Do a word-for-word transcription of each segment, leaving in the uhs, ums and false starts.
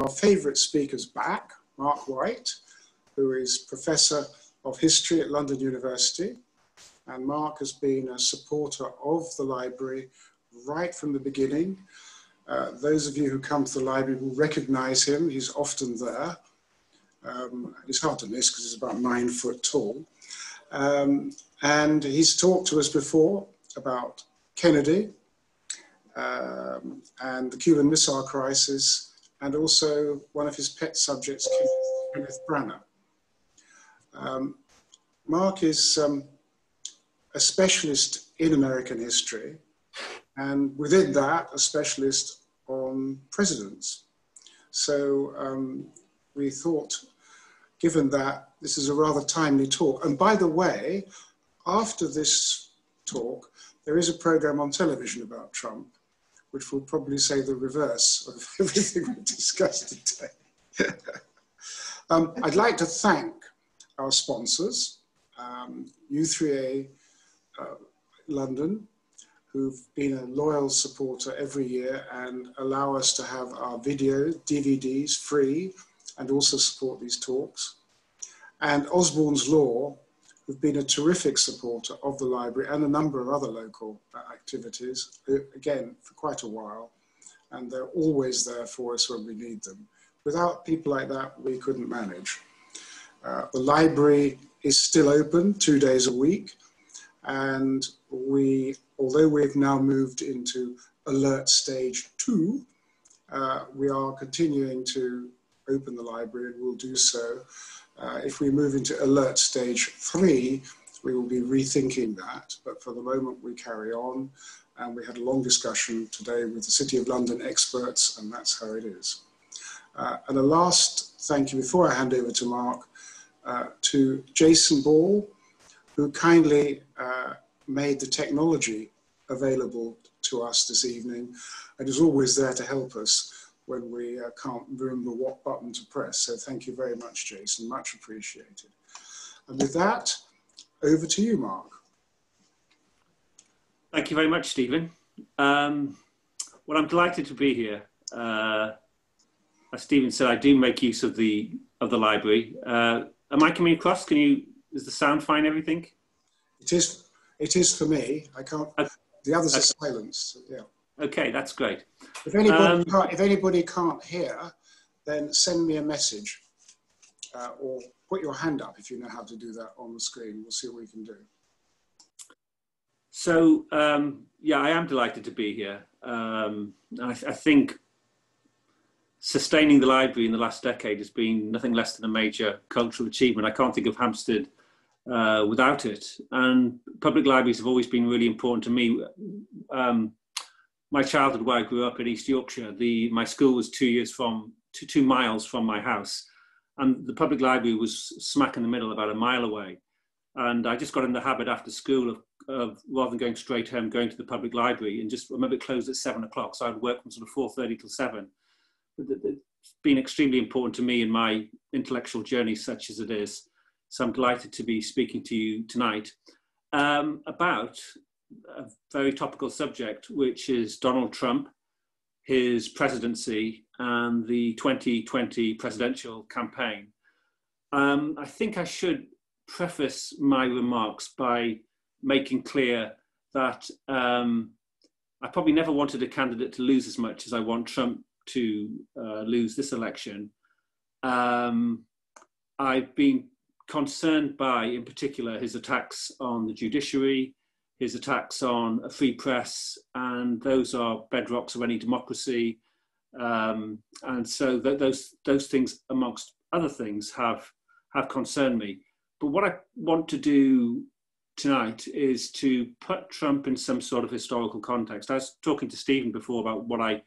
our favourite speakers back, Mark White, who is Professor of History at London University. And Mark has been a supporter of the library right from the beginning. Uh, those of you who come to the library will recognise him. He's often there. Um, it's hard to miss because he's about nine foot tall. Um, and he's talked to us before about Kennedy um, and the Cuban Missile Crisis, and also one of his pet subjects, Kenneth Branner. Um, Mark is um, a specialist in American history, and within that, a specialist on presidents. So um, we thought, given that, this is a rather timely talk. And by the way, after this talk, there is a program on television about Trump, which will probably say the reverse of everything we discussed today. um, I'd like to thank our sponsors, um, U three A uh, London, who've been a loyal supporter every year and allow us to have our video, D V Ds free, and also support these talks. And Osborne's Law, who've been a terrific supporter of the library and a number of other local activities, again, for quite a while. And they're always there for us when we need them. Without people like that, we couldn't manage. Uh, the library is still open two days a week, and we, although we've now moved into alert stage two, uh, we are continuing to open the library and we'll do so. Uh, if we move into alert stage three, we will be rethinking that, but for the moment we carry on, and we had a long discussion today with the City of London experts, and that's how it is. Uh, and a last thank you before I hand over to Mark, uh, to Jason Ball, who kindly uh, made the technology available to us this evening, and is always there to help us when we uh, can't remember what button to press. So thank you very much, Jason, much appreciated. And with that, over to you, Mark. Thank you very much, Stephen. Um, well, I'm delighted to be here. Uh, As Stephen said, I do make use of the of the library. Uh, am I coming across? Can you? Is the sound fine? Everything? It is. It is for me. I can't. Okay. The others okay. are silenced. Yeah. Okay, that's great. If anybody um, can't, if anybody can't hear, then send me a message, uh, or put your hand up if you know how to do that on the screen. We'll see what we can do. So um, yeah, I am delighted to be here. Um, I, I think. Sustaining the library in the last decade has been nothing less than a major cultural achievement. I can't think of Hampstead uh, without it. And public libraries have always been really important to me. Um, my childhood, where I grew up in East Yorkshire, the, my school was two years from, two, two miles from my house. And the public library was smack in the middle, about a mile away. And I just got in the habit after school of, of rather than going straight home, going to the public library, and just remember it closed at seven o'clock. So I'd work from sort of four thirty till seven. It's been extremely important to me in my intellectual journey, such as it is. So I'm delighted to be speaking to you tonight um, about a very topical subject, which is Donald Trump, his presidency, and the twenty twenty presidential campaign. Um, I think I should preface my remarks by making clear that um, I probably never wanted a candidate to lose as much as I want Trump to uh, lose this election. Um, I've been concerned by, in particular, his attacks on the judiciary, his attacks on a free press, and those are bedrocks of any democracy. Um, and so th those, those things, amongst other things, have, have concerned me. But what I want to do tonight is to put Trump in some sort of historical context. I was talking to Stephen before about what I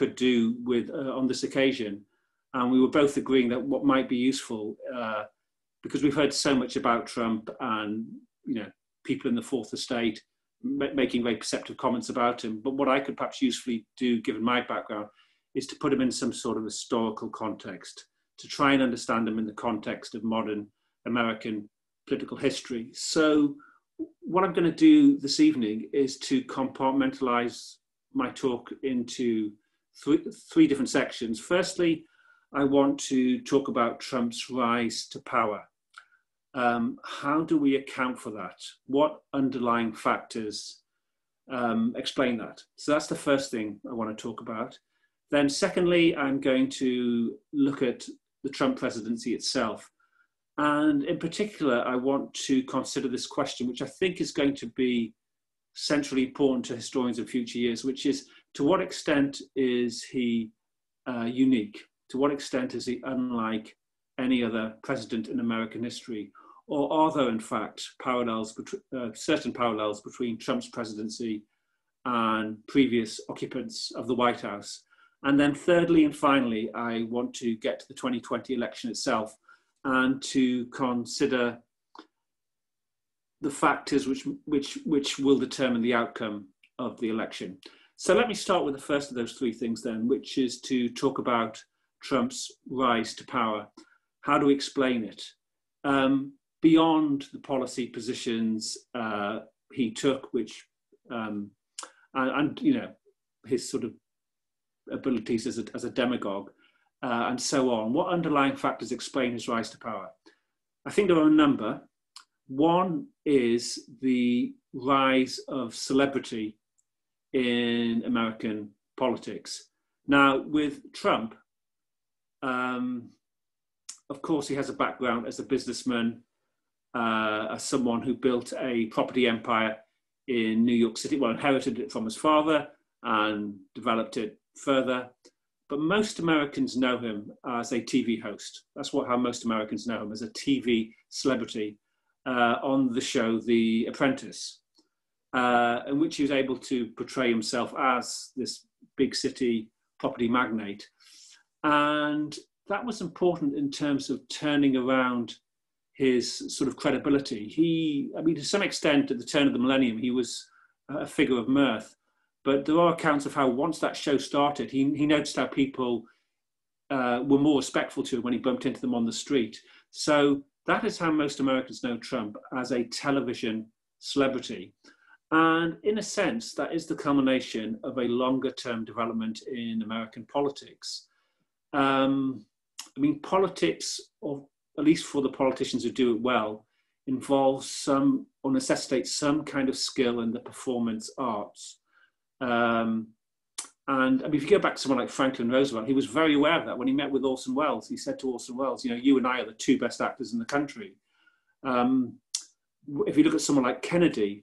could do with uh, on this occasion, and we were both agreeing that what might be useful, uh, because we've heard so much about Trump and you know people in the fourth estate ma making very perceptive comments about him, but what I could perhaps usefully do, given my background, is to put him in some sort of historical context, to try and understand him in the context of modern American political history. So what I'm going to do this evening is to compartmentalize my talk into Three, three different sections. Firstly, I want to talk about Trump's rise to power. Um, how do we account for that? What underlying factors um, explain that? So that's the first thing I want to talk about. Then secondly, I'm going to look at the Trump presidency itself. And in particular, I want to consider this question, which I think is going to be centrally important to historians in future years, which is, to what extent is he uh, unique? To what extent is he unlike any other president in American history? Or are there, in fact, parallels, uh, certain parallels between Trump's presidency and previous occupants of the White House? And then thirdly and finally, I want to get to the twenty twenty election itself and to consider the factors which, which, which will determine the outcome of the election. So let me start with the first of those three things then, which is to talk about Trump's rise to power. How do we explain it? Um, beyond the policy positions uh, he took, which, um, and, and, you know, his sort of abilities as a, as a demagogue, Uh, and so on. What underlying factors explain his rise to power? I think there are a number. One is the rise of celebrity in American politics. Now, with Trump, um, of course, he has a background as a businessman, uh, as someone who built a property empire in New York City, well, inherited it from his father and developed it further. But most Americans know him as a T V host. That's what, how most Americans know him, as a T V celebrity uh, on the show The Apprentice, uh, in which he was able to portray himself as this big city property magnate. And that was important in terms of turning around his sort of credibility. He, I mean, to some extent, at the turn of the millennium, he was a figure of mirth. But there are accounts of how once that show started, he, he noticed how people uh, were more respectful to him when he bumped into them on the street. So that is how most Americans know Trump, as a television celebrity. And in a sense, that is the culmination of a longer term development in American politics. Um, I mean, politics, or at least for the politicians who do it well, involves some, or necessitates some kind of skill in the performance arts. Um, and I mean, if you go back to someone like Franklin Roosevelt, he was very aware of that. When he met with Orson Welles, he said to Orson Welles, you know, you and I are the two best actors in the country. Um, if you look at someone like Kennedy,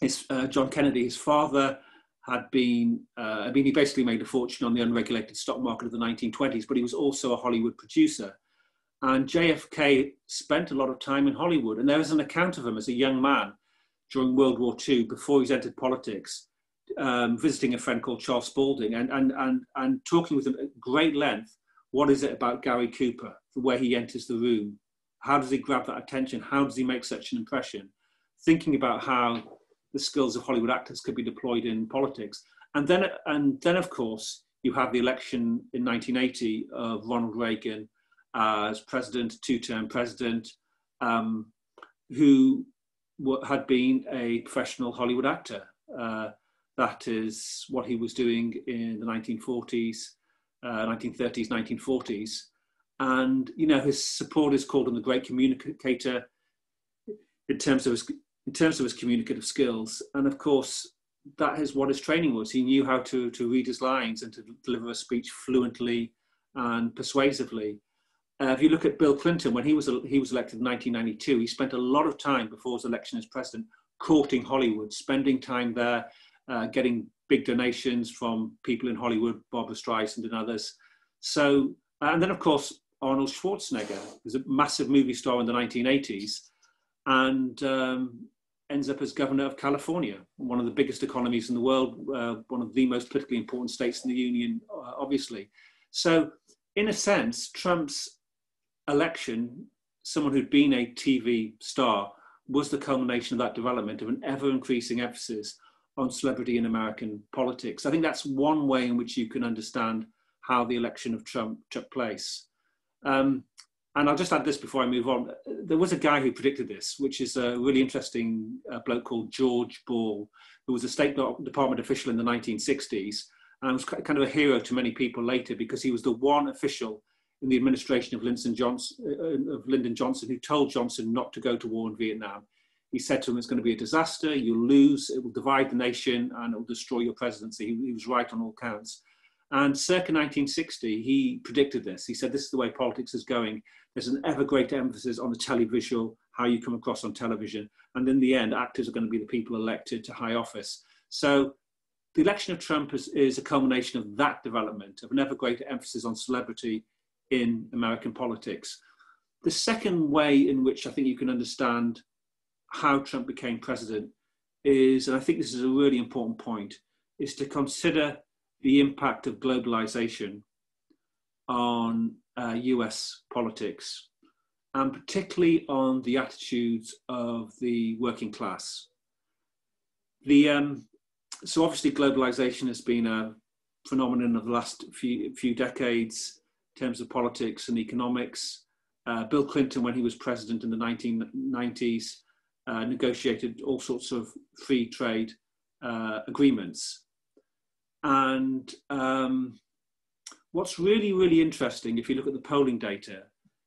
his, uh, John Kennedy, his father had been, uh, I mean, he basically made a fortune on the unregulated stock market of the nineteen twenties, but he was also a Hollywood producer. And J F K spent a lot of time in Hollywood. And there is an account of him as a young man during World War Two, before he's entered politics, Um, visiting a friend called Charles Spaulding and, and, and, and talking with him at great length. What is it about Gary Cooper, the way he enters the room? How does he grab that attention? How does he make such an impression? Thinking about how the skills of Hollywood actors could be deployed in politics. And then, and then of course, you have the election in nineteen eighty of Ronald Reagan as president, two-term president, um, who had been a professional Hollywood actor. Uh, That is what he was doing in the nineteen forties, uh, nineteen thirties, nineteen forties. And, you know, his supporters called him the great communicator in terms of his, in terms of his communicative skills. And of course, that is what his training was. He knew how to, to read his lines and to deliver a speech fluently and persuasively. Uh, if you look at Bill Clinton, when he was, he was elected in nineteen ninety-two, he spent a lot of time before his election as president courting Hollywood, spending time there, Uh, getting big donations from people in Hollywood, Barbara Streisand and others. So, and then of course, Arnold Schwarzenegger was a massive movie star in the nineteen eighties and um, ends up as governor of California, one of the biggest economies in the world, uh, one of the most politically important states in the union, uh, obviously. So in a sense, Trump's election, someone who'd been a T V star, was the culmination of that development of an ever increasing emphasis on celebrity in American politics. I think that's one way in which you can understand how the election of Trump took place. Um, and I'll just add this before I move on. There was a guy who predicted this, which is a really interesting uh, bloke called George Ball, who was a State Department official in the nineteen sixties and was kind of a hero to many people later because he was the one official in the administration of Lyndon Johnson, of Lyndon Johnson, who told Johnson not to go to war in Vietnam. He said to him, it's going to be a disaster, you'll lose, it will divide the nation, and it will destroy your presidency. He, he was right on all counts. And circa nineteen sixty, he predicted this. He said, this is the way politics is going. There's an ever greater emphasis on the televisual, how you come across on television. And in the end, actors are going to be the people elected to high office. So the election of Trump is, is a culmination of that development, of an ever greater emphasis on celebrity in American politics. The second way in which I think you can understand how Trump became president is, and I think this is a really important point, is to consider the impact of globalization on uh, U S politics, and particularly on the attitudes of the working class. The, um, so obviously globalization has been a phenomenon of the last few, few decades in terms of politics and economics. Uh, Bill Clinton, when he was president in the nineteen nineties, Uh, negotiated all sorts of free trade uh, agreements. And um, what's really, really interesting, if you look at the polling data,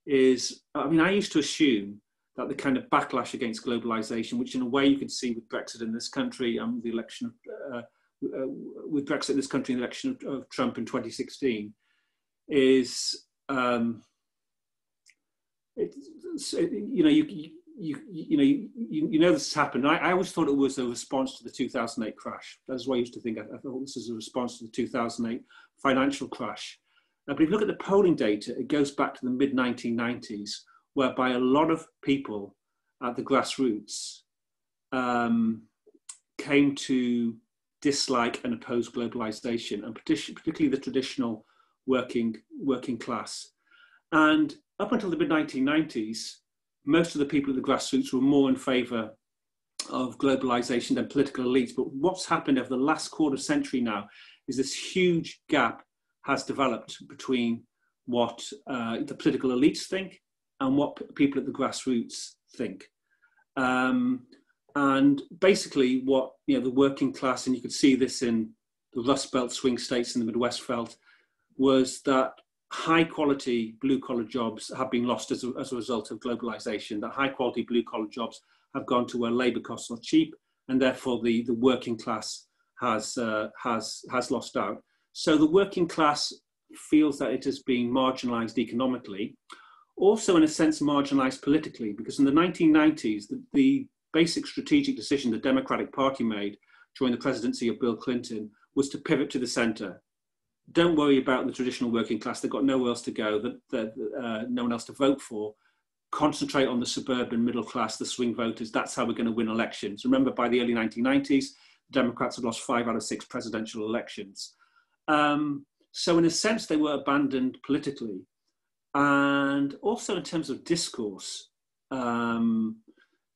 is, I mean, I used to assume that the kind of backlash against globalization, which in a way you can see with Brexit in this country and um, the election, of, uh, uh, with Brexit in this country and the election of, of Trump in twenty sixteen, is, um, it's, you know, you, you You, you know, you, you know this has happened. I, I always thought it was a response to the two thousand eight crash. That's what I used to think. I, I thought this is a response to the two thousand eight financial crash. Now, but if you look at the polling data, it goes back to the mid nineteen nineties, whereby a lot of people at the grassroots um, came to dislike and oppose globalization, and particularly the traditional working, working class. And up until the mid nineteen nineties, most of the people at the grassroots were more in favour of globalisation than political elites. But what's happened over the last quarter century now is this huge gap has developed between what uh, the political elites think and what people at the grassroots think. Um, and basically what, you know, the working class, and you could see this in the Rust Belt swing states in the Midwest, felt was that high quality blue collar jobs have been lost as a, as a result of globalization, that high quality blue collar jobs have gone to where labor costs are cheap, and therefore the, the working class has, uh, has, has lost out. So the working class feels that it is being marginalized economically, also in a sense marginalized politically, because in the nineteen nineties, the, the basic strategic decision the Democratic Party made during the presidency of Bill Clinton was to pivot to the center. Don't worry about the traditional working class. They've got nowhere else to go, that, that, uh, no one else to vote for. Concentrate on the suburban middle class, the swing voters. That's how we're going to win elections. Remember, by the early nineteen nineties, Democrats had lost five out of six presidential elections. Um, so in a sense, they were abandoned politically. And also in terms of discourse, um,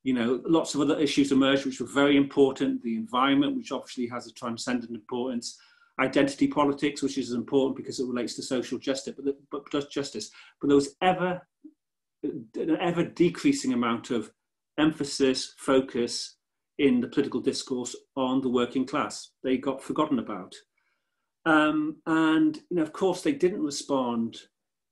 you know, lots of other issues emerged which were very important. The environment, which obviously has a transcendent importance. Identity politics, which is important because it relates to social justice, but, the, but does justice. But there was ever, an ever decreasing amount of emphasis, focus in the political discourse on the working class. They got forgotten about, um, and you know, of course, they didn't respond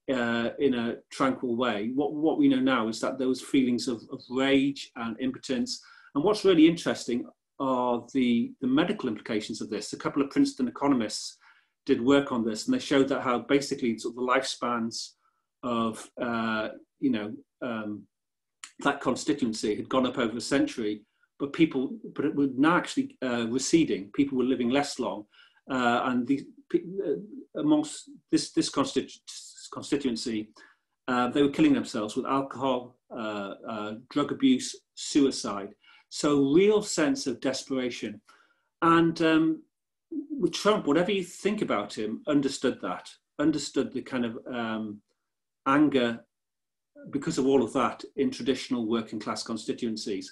uh, in a tranquil way. What what we know now is that there was feelings of, of rage and impotence. And what's really interesting are the, the medical implications of this. A couple of Princeton economists did work on this, and they showed that how basically sort of the lifespans of, uh, you know, um, that constituency had gone up over a century, but people, but it was now actually uh, receding. People were living less long. Uh, and the, uh, amongst this, this constitu constituency, uh, they were killing themselves with alcohol, uh, uh, drug abuse, suicide. So real sense of desperation. And um, with Trump, whatever you think about him, understood that, understood the kind of um, anger because of all of that in traditional working class constituencies.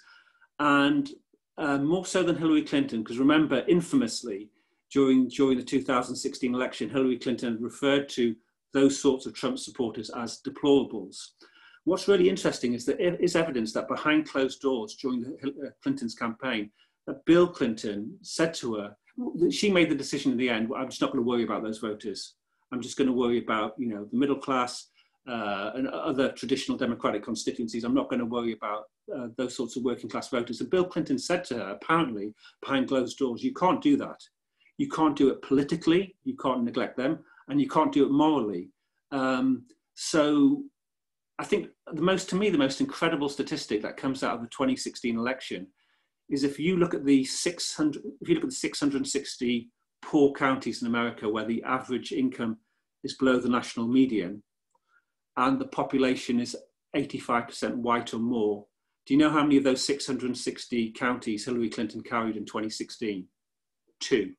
And uh, more so than Hillary Clinton, because remember, infamously, during, during the two thousand sixteen election, Hillary Clinton referred to those sorts of Trump supporters as deplorables. What's really interesting is that there is evidence that behind closed doors during the Clinton's campaign, that Bill Clinton said to her, she made the decision in the end, well, I'm just not going to worry about those voters. I'm just going to worry about, you know, the middle class, uh, and other traditional Democratic constituencies. I'm not going to worry about uh, those sorts of working class voters. And Bill Clinton said to her, apparently, behind closed doors, you can't do that. You can't do it politically, you can't neglect them, and you can't do it morally. Um, so I think the most, to me, the most incredible statistic that comes out of the twenty sixteen election is if you look at the six hundred, if you look at the six hundred sixty poor counties in America where the average income is below the national median and the population is eighty-five percent white or more, do you know how many of those six hundred sixty counties Hillary Clinton carried in twenty sixteen? Two.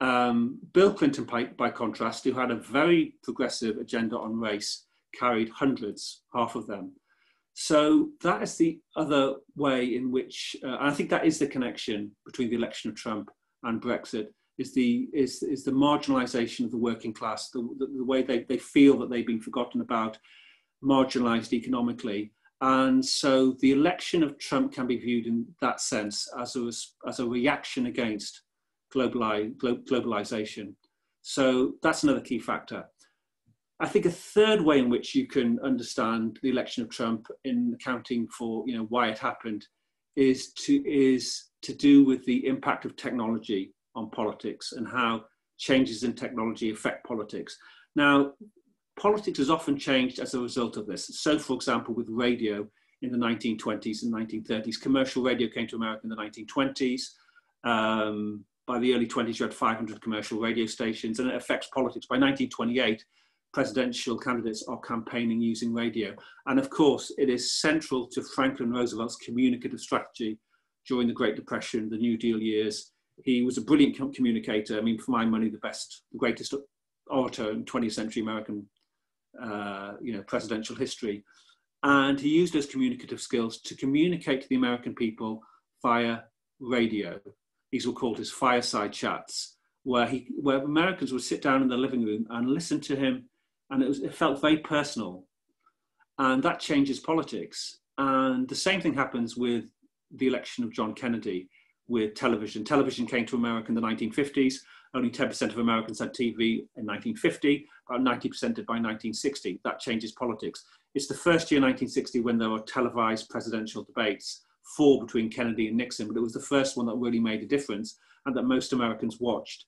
Um, Bill Clinton, by, by contrast, who had a very progressive agenda on race, carried hundreds, half of them. So that is the other way in which, uh, and I think that is the connection between the election of Trump and Brexit, is the, is, is the marginalisation of the working class, the, the, the way they, they feel that they've been forgotten about, marginalised economically. And so the election of Trump can be viewed in that sense as a, as a reaction against Globali- globalization. So that's another key factor. I think a third way in which you can understand the election of Trump in accounting for, you know, why it happened is to, is to do with the impact of technology on politics and how changes in technology affect politics. Now, politics has often changed as a result of this. So, for example, with radio in the nineteen twenties and nineteen thirties, commercial radio came to America in the nineteen twenties. Um, By the early twenties, you had five hundred commercial radio stations, and it affects politics. By nineteen twenty-eight, presidential candidates are campaigning using radio. And of course, it is central to Franklin Roosevelt's communicative strategy during the Great Depression, the New Deal years. He was a brilliant communicator. I mean, for my money, the best, the greatest orator in twentieth century American uh, you know, presidential history. And he used those communicative skills to communicate to the American people via radio. These were called his fireside chats, where he, where Americans would sit down in the living room and listen to him, and it was, it felt very personal, and that changes politics. And the same thing happens with the election of John Kennedy with television. Television came to America in the nineteen fifties. Only ten percent of Americans had T V in nineteen fifty. About ninety percent did by nineteen sixty. That changes politics. It's the first year, nineteen sixty, when there were televised presidential debates. Four between Kennedy and Nixon, but it was the first one that really made a difference and that most Americans watched.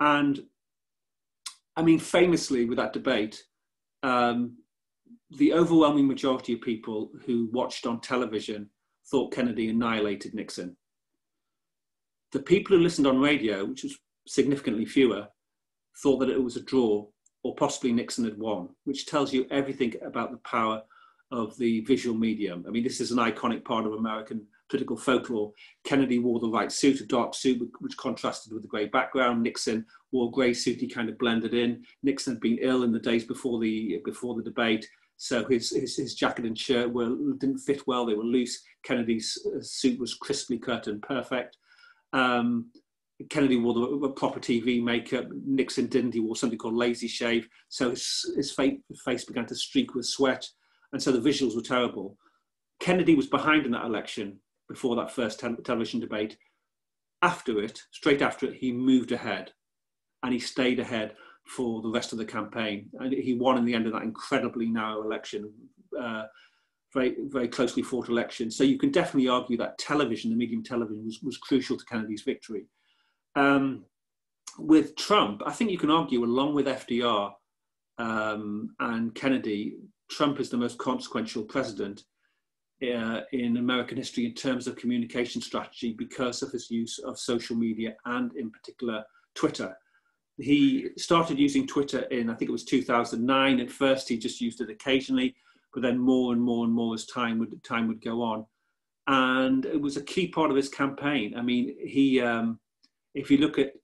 And I mean, famously with that debate, um, the overwhelming majority of people who watched on television thought Kennedy annihilated Nixon. The people who listened on radio, which was significantly fewer, thought that it was a draw or possibly Nixon had won, which tells you everything about the power of the visual medium. I mean, this is an iconic part of American political folklore. Kennedy wore the right suit, a dark suit, which contrasted with the grey background. Nixon wore a grey suit, he kind of blended in. Nixon had been ill in the days before the, before the debate, so his, his, his jacket and shirt were, didn't fit well, they were loose. Kennedy's suit was crisply cut and perfect. Um, Kennedy wore the proper T V makeup, Nixon didn't, he wore something called lazy shave, so his, his face began to streak with sweat. And so the visuals were terrible. Kennedy was behind in that election before that first te- television debate. After it, straight after it, he moved ahead and he stayed ahead for the rest of the campaign. And he won in the end of that incredibly narrow election, uh, very, very closely fought election. So you can definitely argue that television, the medium television, was, was crucial to Kennedy's victory. Um, with Trump, I think you can argue, along with F D R um, and Kennedy, Trump is the most consequential president uh, in American history in terms of communication strategy because of his use of social media and in particular Twitter. He started using Twitter in, I think it was two thousand nine. At first he just used it occasionally, but then more and more and more as time would, time would go on. And it was a key part of his campaign. I mean, he, um, if you look at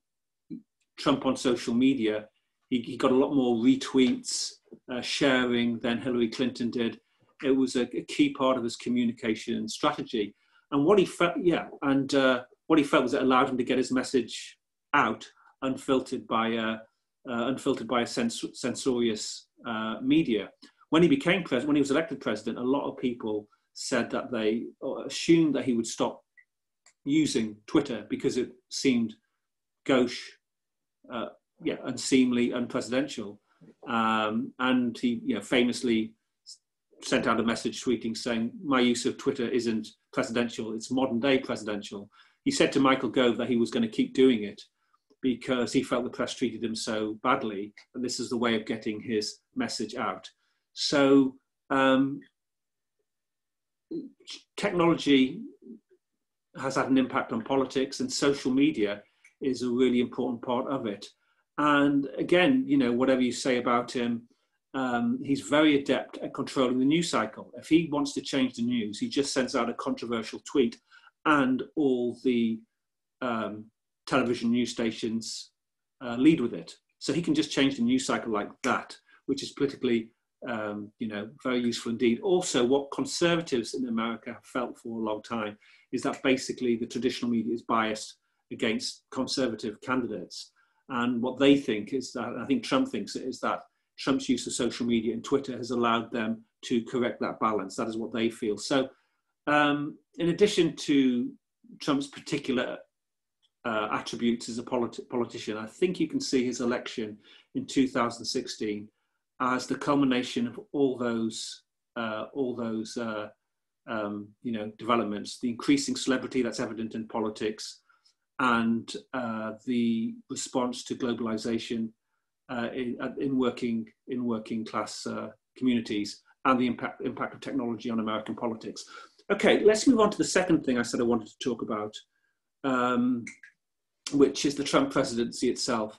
Trump on social media, he, he got a lot more retweets, Uh, sharing than Hillary Clinton did. It was a, a key part of his communication strategy, and what he felt, yeah, and uh, what he felt was it allowed him to get his message out unfiltered by a, uh, unfiltered by a sens- censorious uh, media. When he became president, when he was elected president, a lot of people said that they assumed that he would stop using Twitter because it seemed gauche, uh, yeah, unseemly, unpresidential. Um, and he you know, famously sent out a message tweeting saying, my use of Twitter isn't presidential, it's modern day presidential. He said to Michael Gove that he was going to keep doing it because he felt the press treated him so badly, and this is the way of getting his message out. So um, technology has had an impact on politics, and social media is a really important part of it. And again, you know, whatever you say about him, um, he's very adept at controlling the news cycle. If he wants to change the news, he just sends out a controversial tweet, and all the um, television news stations uh, lead with it. So he can just change the news cycle like that, which is politically, um, you know, very useful indeed. Also, what conservatives in America have felt for a long time is that basically the traditional media is biased against conservative candidates. And what they think is that, and I think Trump thinks it, is that Trump's use of social media and Twitter has allowed them to correct that balance. That is what they feel. So um, in addition to Trump's particular uh, attributes as a politi- politician, I think you can see his election in two thousand sixteen as the culmination of all those, uh, all those uh, um, you know, developments, the increasing celebrity that's evident in politics, and uh, the response to globalization uh, in, in working in working class uh, communities, and the impact impact of technology on American politics. Okay, let's move on to the second thing I said I wanted to talk about, um, which is the Trump presidency itself,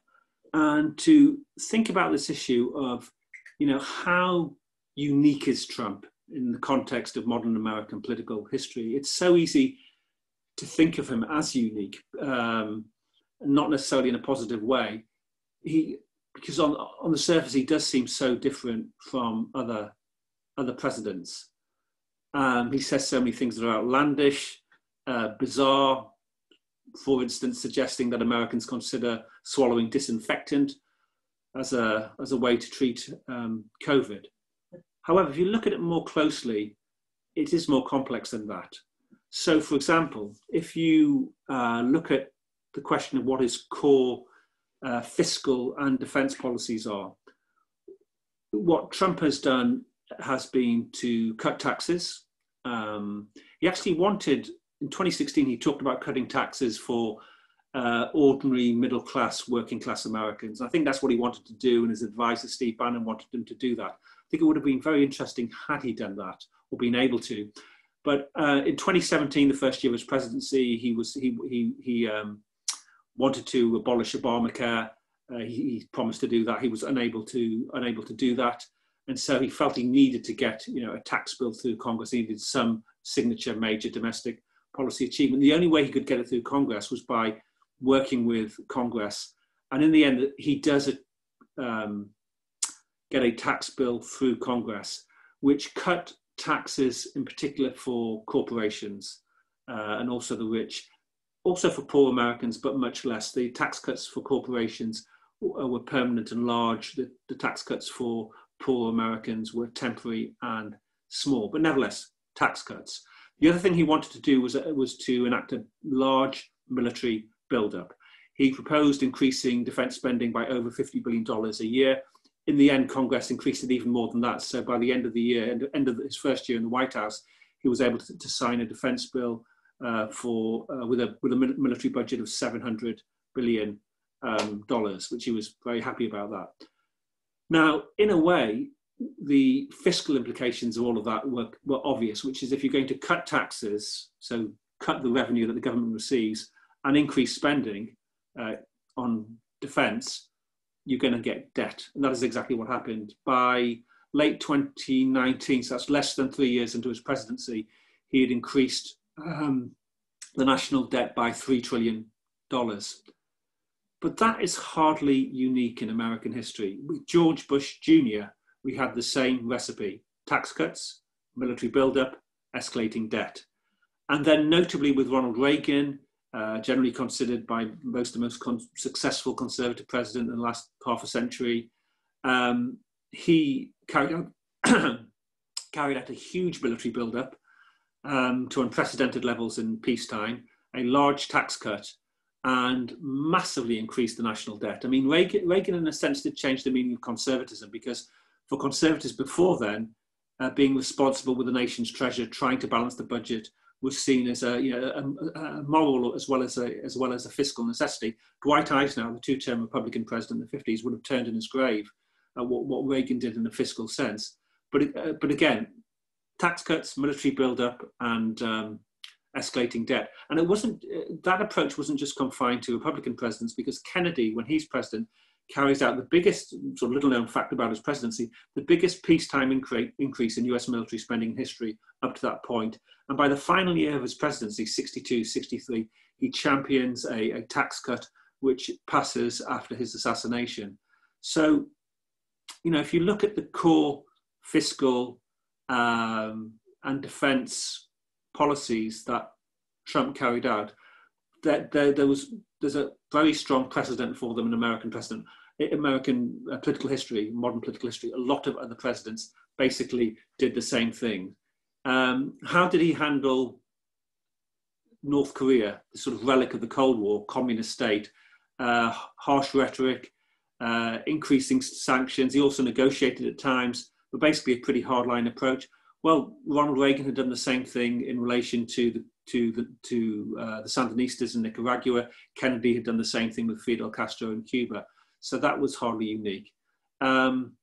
and to think about this issue of, you know, how unique is Trump in the context of modern American political history. It's so easy to think of him as unique, um, not necessarily in a positive way, he because on on the surface he does seem so different from other other presidents. Um, he says so many things that are outlandish, uh, bizarre. For instance, suggesting that Americans consider swallowing disinfectant as a as a way to treat um, COVID. However, if you look at it more closely, it is more complex than that. So, for example, if you uh, look at the question of what his core uh, fiscal and defense policies are, what Trump has done has been to cut taxes. Um, he actually wanted, in twenty sixteen, he talked about cutting taxes for uh, ordinary middle-class, working-class Americans. I think that's what he wanted to do, and his advisor, Steve Bannon, wanted him to do that. I think it would have been very interesting had he done that, or been able to. But uh, in twenty seventeen, the first year of his presidency, he was he he he um, wanted to abolish Obamacare. Uh, he, he promised to do that. He was unable to unable to do that, and so he felt he needed to get you know a tax bill through Congress. He needed some signature major domestic policy achievement. The only way he could get it through Congress was by working with Congress. And in the end, he does a, um, get a tax bill through Congress, which cut taxes in particular for corporations uh, and also the rich, also for poor Americans, but much less. The tax cuts for corporations were permanent and large. The, the tax cuts for poor Americans were temporary and small, but nevertheless, tax cuts. The other thing he wanted to do was, uh, was to enact a large military buildup. He proposed increasing defense spending by over fifty billion dollars a year. In the end, Congress increased it even more than that. So by the end of the year, end of his first year in the White House, he was able to, to sign a defense bill uh, for uh, with a with a military budget of seven hundred billion dollars, um, which he was very happy about that. Now, in a way, the fiscal implications of all of that were, were obvious, which is if you're going to cut taxes, so cut the revenue that the government receives, and increase spending uh, on defense, you're going to get debt. And that is exactly what happened. By late twenty nineteen, so that's less than three years into his presidency, he had increased um, the national debt by three trillion dollars. But that is hardly unique in American history. With George Bush Junior, we had the same recipe: tax cuts, military buildup, escalating debt. And then notably with Ronald Reagan, Uh, generally considered by most the most con successful conservative president in the last half a century, um, he carried out, carried out a huge military buildup um, to unprecedented levels in peacetime, a large tax cut, and massively increased the national debt. I mean, Reagan, Reagan in a sense did change the meaning of conservatism, because for conservatives before then, uh, being responsible with the nation's treasure, trying to balance the budget, was seen as a, you know, a, a moral as well as a, as well as a fiscal necessity. Dwight Eisenhower, the two-term Republican president in the fifties, would have turned in his grave at what, what Reagan did in a fiscal sense. But, it, uh, but again, tax cuts, military buildup, and um, escalating debt. And it wasn't, uh, that approach wasn't just confined to Republican presidents, because Kennedy, when he's president, carries out the biggest, sort of little-known fact about his presidency, the biggest peacetime incre increase in U S military spending in history up to that point. And by the final year of his presidency, sixty-two, sixty-three, he champions a, a tax cut, which passes after his assassination. So, you know, if you look at the core fiscal um, and defense policies that Trump carried out, that there, there, there was there's a very strong precedent for them in American precedent, American uh, political history, modern political history. A lot of other presidents basically did the same thing. Um, how did he handle North Korea, the sort of relic of the Cold War, communist state, uh, harsh rhetoric, uh, increasing sanctions? He also negotiated at times, but basically a pretty hardline approach. Well, Ronald Reagan had done the same thing in relation to the to the, to uh, the Sandinistas in Nicaragua. Kennedy had done the same thing with Fidel Castro in Cuba. So that was hardly unique. Um,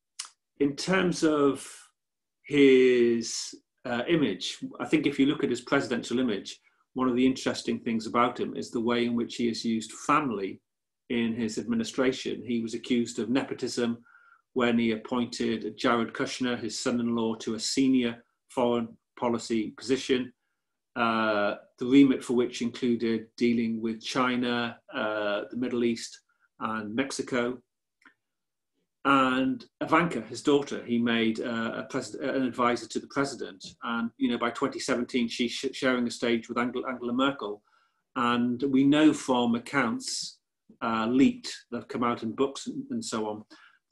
in terms of his uh, image, I think if you look at his presidential image, one of the interesting things about him is the way in which he has used family in his administration. He was accused of nepotism when he appointed Jared Kushner, his son-in-law, to a senior foreign policy position, Uh, the remit for which included dealing with China, uh, the Middle East, and Mexico. And Ivanka, his daughter, he made uh, a an advisor to the president. And you know, by twenty seventeen, she's sh sharing a stage with Angela, Angela Merkel. And we know from accounts uh, leaked that have come out in books and, and so on,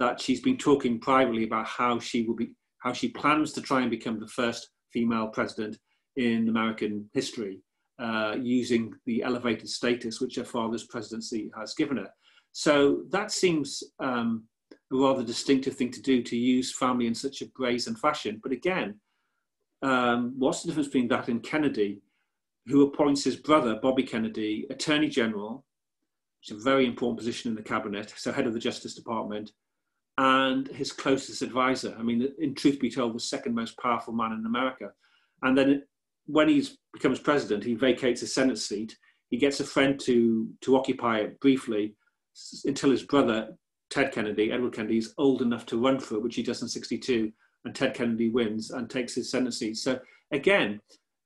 that she's been talking privately about how she will be, how she plans to try and become the first female president in American history, uh, using the elevated status which her father's presidency has given her. So that seems um, a rather distinctive thing to do, to use family in such a brazen fashion. But again, um, what's the difference between that and Kennedy, who appoints his brother, Bobby Kennedy, Attorney General, which is a very important position in the cabinet, so head of the Justice Department, and his closest advisor. I mean, in truth be told, the second most powerful man in America. And then it, when he becomes president, he vacates his Senate seat. He gets a friend to, to occupy it briefly until his brother, Ted Kennedy, Edward Kennedy, is old enough to run for it, which he does in sixty-two, and Ted Kennedy wins and takes his Senate seat. So again,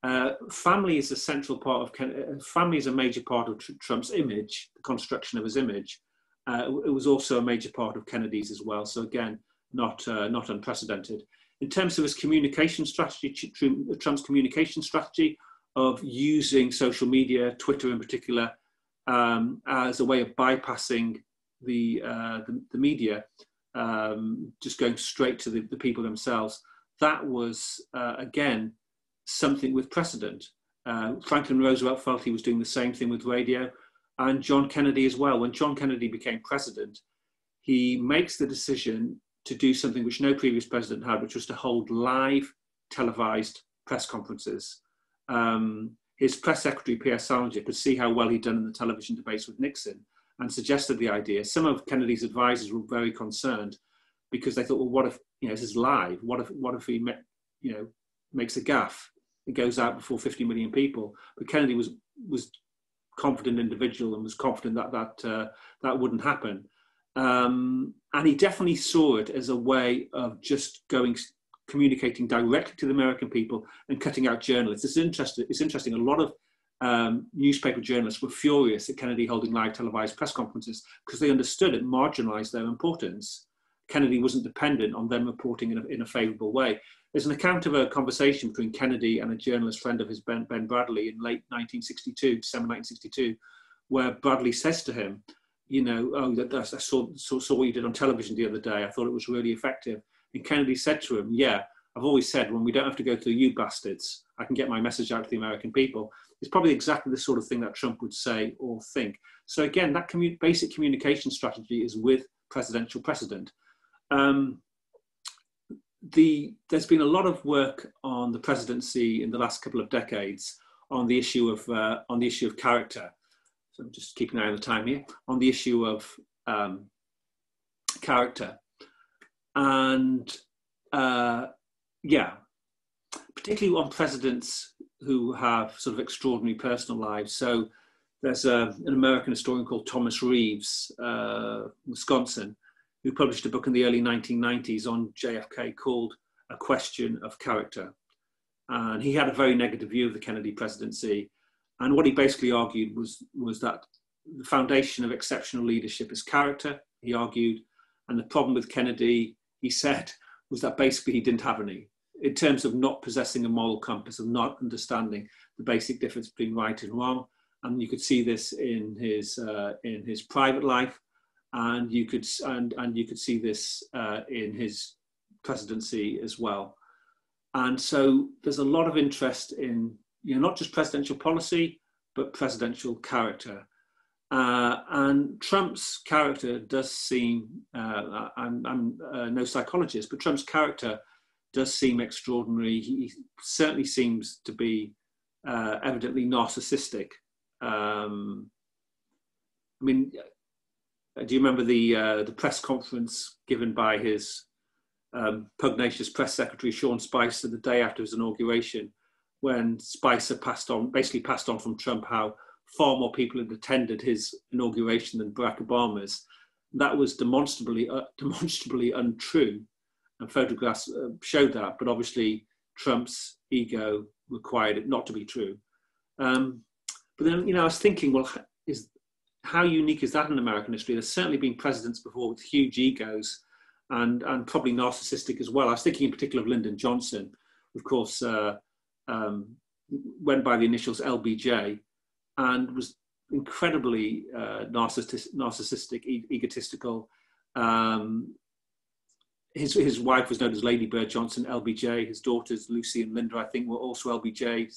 uh, family is a central part of, Ken family is a major part of tr Trump's image, the construction of his image. Uh, it was also a major part of Kennedy's as well. So again, not, uh, not unprecedented. In terms of his communication strategy, Trump's communication strategy of using social media, Twitter in particular, um, as a way of bypassing the, uh, the, the media, um, just going straight to the, the people themselves, that was, uh, again, something with precedent. Uh, Franklin Roosevelt felt he was doing the same thing with radio, and John Kennedy as well. When John Kennedy became president, he makes the decision to do something which no previous president had, which was to hold live televised press conferences. Um, his press secretary, Pierre Salinger, could see how well he'd done in the television debates with Nixon and suggested the idea. Some of Kennedy's advisors were very concerned because they thought, well, what if, you know, this is live? What if, what if he, met, you know, makes a gaffe? It goes out before fifty million people. But Kennedy was, was confident individual and was confident that that, uh, that wouldn't happen. Um, and he definitely saw it as a way of just going, communicating directly to the American people and cutting out journalists. It's interesting, it's interesting. a lot of um, newspaper journalists were furious at Kennedy holding live televised press conferences because they understood it marginalized their importance. Kennedy wasn't dependent on them reporting in a, in a favorable way. There's an account of a conversation between Kennedy and a journalist friend of his, Ben, Ben Bradlee, in late nineteen sixty-two, December nineteen sixty-two, where Bradlee says to him, you know, oh, that, that's, I saw, saw, saw what you did on television the other day. I thought it was really effective. And Kennedy said to him, yeah, I've always said, when we don't have to go through you bastards, I can get my message out to the American people. It's probably exactly the sort of thing that Trump would say or think. So again, that commun- basic communication strategy is with presidential precedent. Um, the, there's been a lot of work on the presidency in the last couple of decades on the issue of, uh, on the issue of character. So I'm just keeping an eye on the time here, on the issue of um, character. And uh, yeah, particularly on presidents who have sort of extraordinary personal lives. So there's a, an American historian called Thomas Reeves, uh, Wisconsin, who published a book in the early nineteen nineties on J F K called A Question of Character. And he had a very negative view of the Kennedy presidency. And what he basically argued was, was that the foundation of exceptional leadership is character, he argued. And the problem with Kennedy, he said, was that basically he didn't have any, in terms of not possessing a moral compass and not understanding the basic difference between right and wrong. And you could see this in his uh, in his private life, and you could and and you could see this uh, in his presidency as well. And so there's a lot of interest in, you know, not just presidential policy but presidential character. Uh, and Trump's character does seem, uh, I'm, I'm uh, no psychologist, but Trump's character does seem extraordinary. He certainly seems to be uh, evidently narcissistic. Um, I mean, do you remember the uh, the press conference given by his um, pugnacious press secretary, Sean Spicer, the day after his inauguration, when Spicer passed on, basically passed on from Trump how far more people had attended his inauguration than Barack Obama's? That was demonstrably uh, demonstrably untrue. And photographs showed that, but obviously Trump's ego required it not to be true. Um, but then, you know, I was thinking, well, is how unique is that in American history? There's certainly been presidents before with huge egos, and and probably narcissistic as well. I was thinking in particular of Lyndon Johnson, of course, uh, um, went by the initials L B J, and was incredibly uh, narcissi- narcissistic, e- egotistical. Um, His, his wife was known as Lady Bird Johnson, L B J. His daughters, Lucy and Linda, I think, were also L B Js.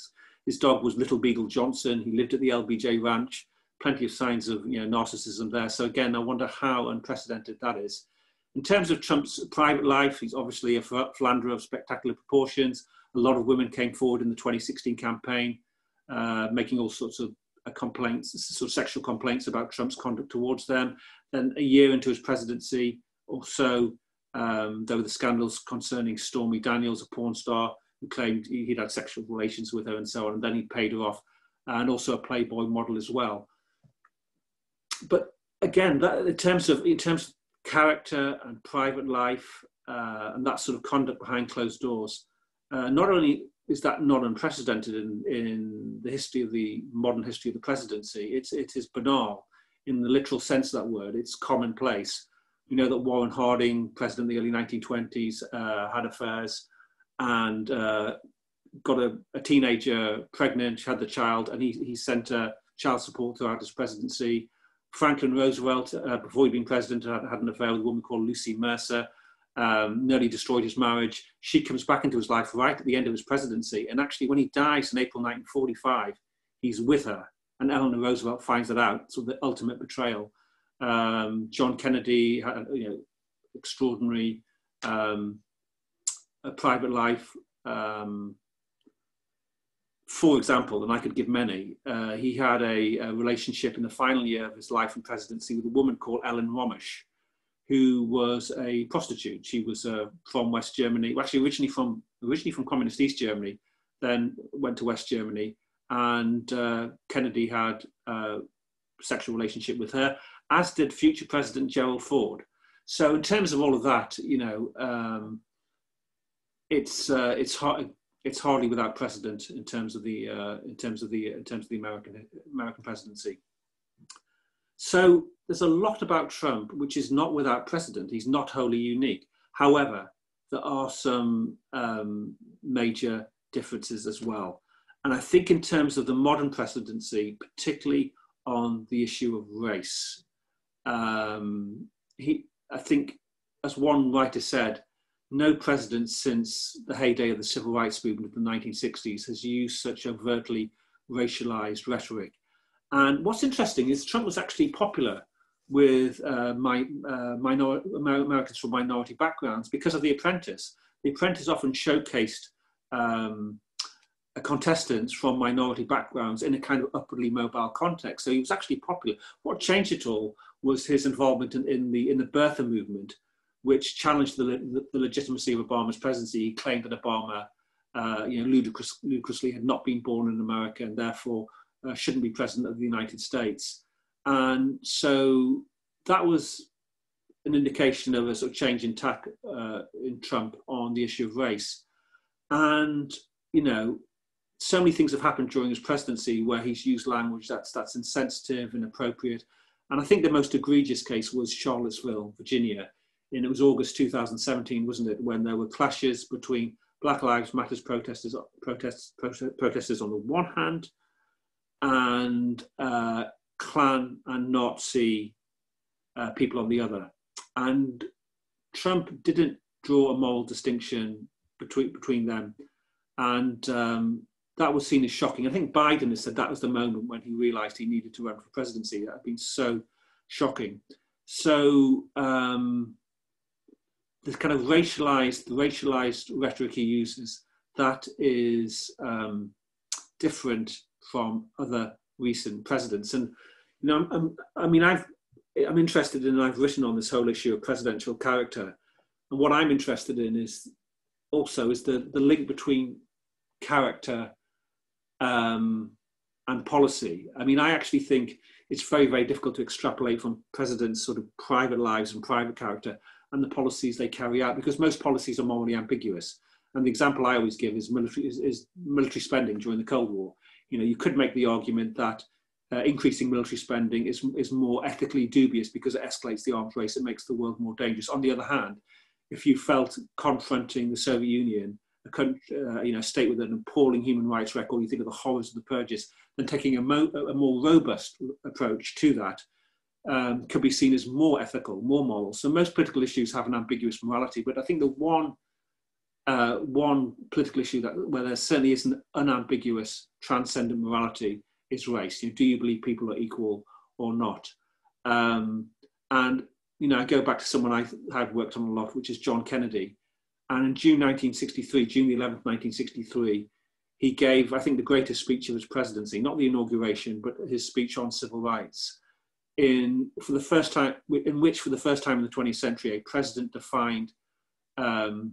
His dog was Little Beagle Johnson. He lived at the L B J ranch. Plenty of signs of, you know, narcissism there. So again, I wonder how unprecedented that is. In terms of Trump's private life, he's obviously a philanderer of spectacular proportions. A lot of women came forward in the twenty sixteen campaign, uh, making all sorts of uh, complaints, sort of sexual complaints about Trump's conduct towards them. Then a year into his presidency or so, Um, there were the scandals concerning Stormy Daniels, a porn star, who claimed he'd had sexual relations with her and so on, and then he paid her off, and also a Playboy model as well. But again, that, in terms of in terms of character and private life uh, and that sort of conduct behind closed doors, uh, not only is that not unprecedented in, in the history of the modern history of the presidency, it's it is banal in the literal sense of that word. It's commonplace. You know that Warren Harding, president of the early nineteen twenties, uh, had affairs and uh, got a, a teenager pregnant. She had the child, and he, he sent uh, child support throughout his presidency. Franklin Roosevelt, uh, before he'd been president, had, had an affair with a woman called Lucy Mercer, um, nearly destroyed his marriage. She comes back into his life right at the end of his presidency. And actually, when he dies in April nineteen forty-five, he's with her. And Eleanor Roosevelt finds that out, so the ultimate betrayal. Um, John Kennedy had, you know, extraordinary um, a private life. Um, for example, and I could give many, uh, he had a, a relationship in the final year of his life and presidency with a woman called Ellen Romisch, who was a prostitute. She was uh, from West Germany, well, actually originally from originally from communist East Germany, then went to West Germany, and uh, Kennedy had a sexual relationship with her, as did future President Gerald Ford. So in terms of all of that, you know, um, it's uh, it's hard, it's hardly without precedent in terms of the uh, in terms of the in terms of the American American presidency. So there's a lot about Trump which is not without precedent. He's not wholly unique. However, there are some um, major differences as well, and I think in terms of the modern presidency, particularly on the issue of race. Um, he, I think, as one writer said, no president since the heyday of the civil rights movement of the nineteen sixties has used such overtly racialized rhetoric. And what's interesting is Trump was actually popular with uh, my, uh, minor Americans from minority backgrounds because of The Apprentice. The Apprentice often showcased um, contestants from minority backgrounds in a kind of upwardly mobile context. So he was actually popular. What changed it all was his involvement in, in the in the Bertha movement, which challenged the, the, the legitimacy of Obama's presidency. He claimed that Obama, uh, you know, ludicrous, ludicrously had not been born in America and therefore uh, shouldn't be president of the United States. And so that was an indication of a sort of change in tack uh, in Trump on the issue of race. And, you know, so many things have happened during his presidency where he's used language that's, that's insensitive, inappropriate. And I think the most egregious case was Charlottesville, Virginia. And it was August two thousand seventeen, wasn't it, when there were clashes between Black Lives Matter protesters, protest, protest, protesters on the one hand and uh, Klan and Nazi uh, people on the other. And Trump didn't draw a moral distinction between, between them. And um, that was seen as shocking. I think Biden has said that was the moment when he realized he needed to run for presidency. That had been so shocking. So um, this kind of racialized, the racialized rhetoric he uses, that is um, different from other recent presidents. And, you know, I'm, I'm, I mean, I've, I'm interested in, and I've written on this whole issue of presidential character. And what I'm interested in is also is the, the link between character Um, and policy. I mean, I actually think it's very, very difficult to extrapolate from presidents' sort of private lives and private character and the policies they carry out, because most policies are morally ambiguous. And the example I always give is military, is, is military spending during the Cold War. You know, you could make the argument that uh, increasing military spending is, is more ethically dubious because it escalates the arms race, it makes the world more dangerous. On the other hand, if you felt confronting the Soviet Union, a country, uh, you know, state with an appalling human rights record, you think of the horrors of the purges, then taking a, mo a more robust approach to that um, could be seen as more ethical, more moral. So most political issues have an ambiguous morality, but I think the one, uh, one political issue that, where there certainly is an unambiguous transcendent morality is race. You know, do you believe people are equal or not? Um, and, you know, I go back to someone I have worked on a lot, which is John Kennedy. And in June nineteen sixty-three, June the eleventh, nineteen sixty-three, he gave, I think, the greatest speech of his presidency, not the inauguration, but his speech on civil rights, in, for the first time, in which, for the first time in the twentieth century, a president defined um,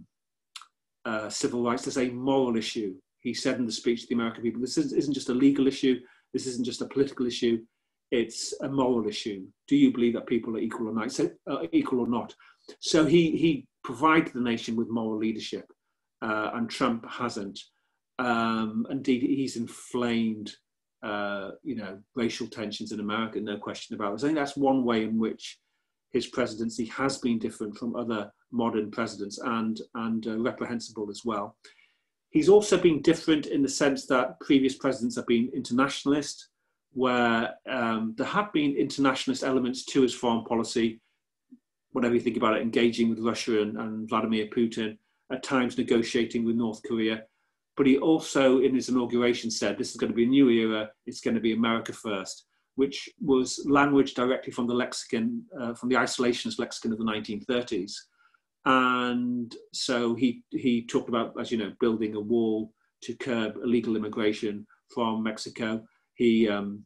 uh, civil rights as a moral issue. He said in the speech to the American people, this isn't just a legal issue, this isn't just a political issue, it's a moral issue. Do you believe that people are equal or not? Uh, equal or not? So he, he provided the nation with moral leadership, uh, and Trump hasn't. Um, indeed, he's inflamed, uh, you know, racial tensions in America, no question about it. So I think that's one way in which his presidency has been different from other modern presidents, and, and uh, reprehensible as well. He's also been different in the sense that previous presidents have been internationalist, where um, there have been internationalist elements to his foreign policy, whatever you think about it, engaging with Russia and, and Vladimir Putin, at times negotiating with North Korea. But he also, in his inauguration, said, this is going to be a new era, it's going to be America first, which was language directly from the lexicon, uh, from the isolationist lexicon of the nineteen thirties. And so he, he talked about, as you know, building a wall to curb illegal immigration from Mexico. He um,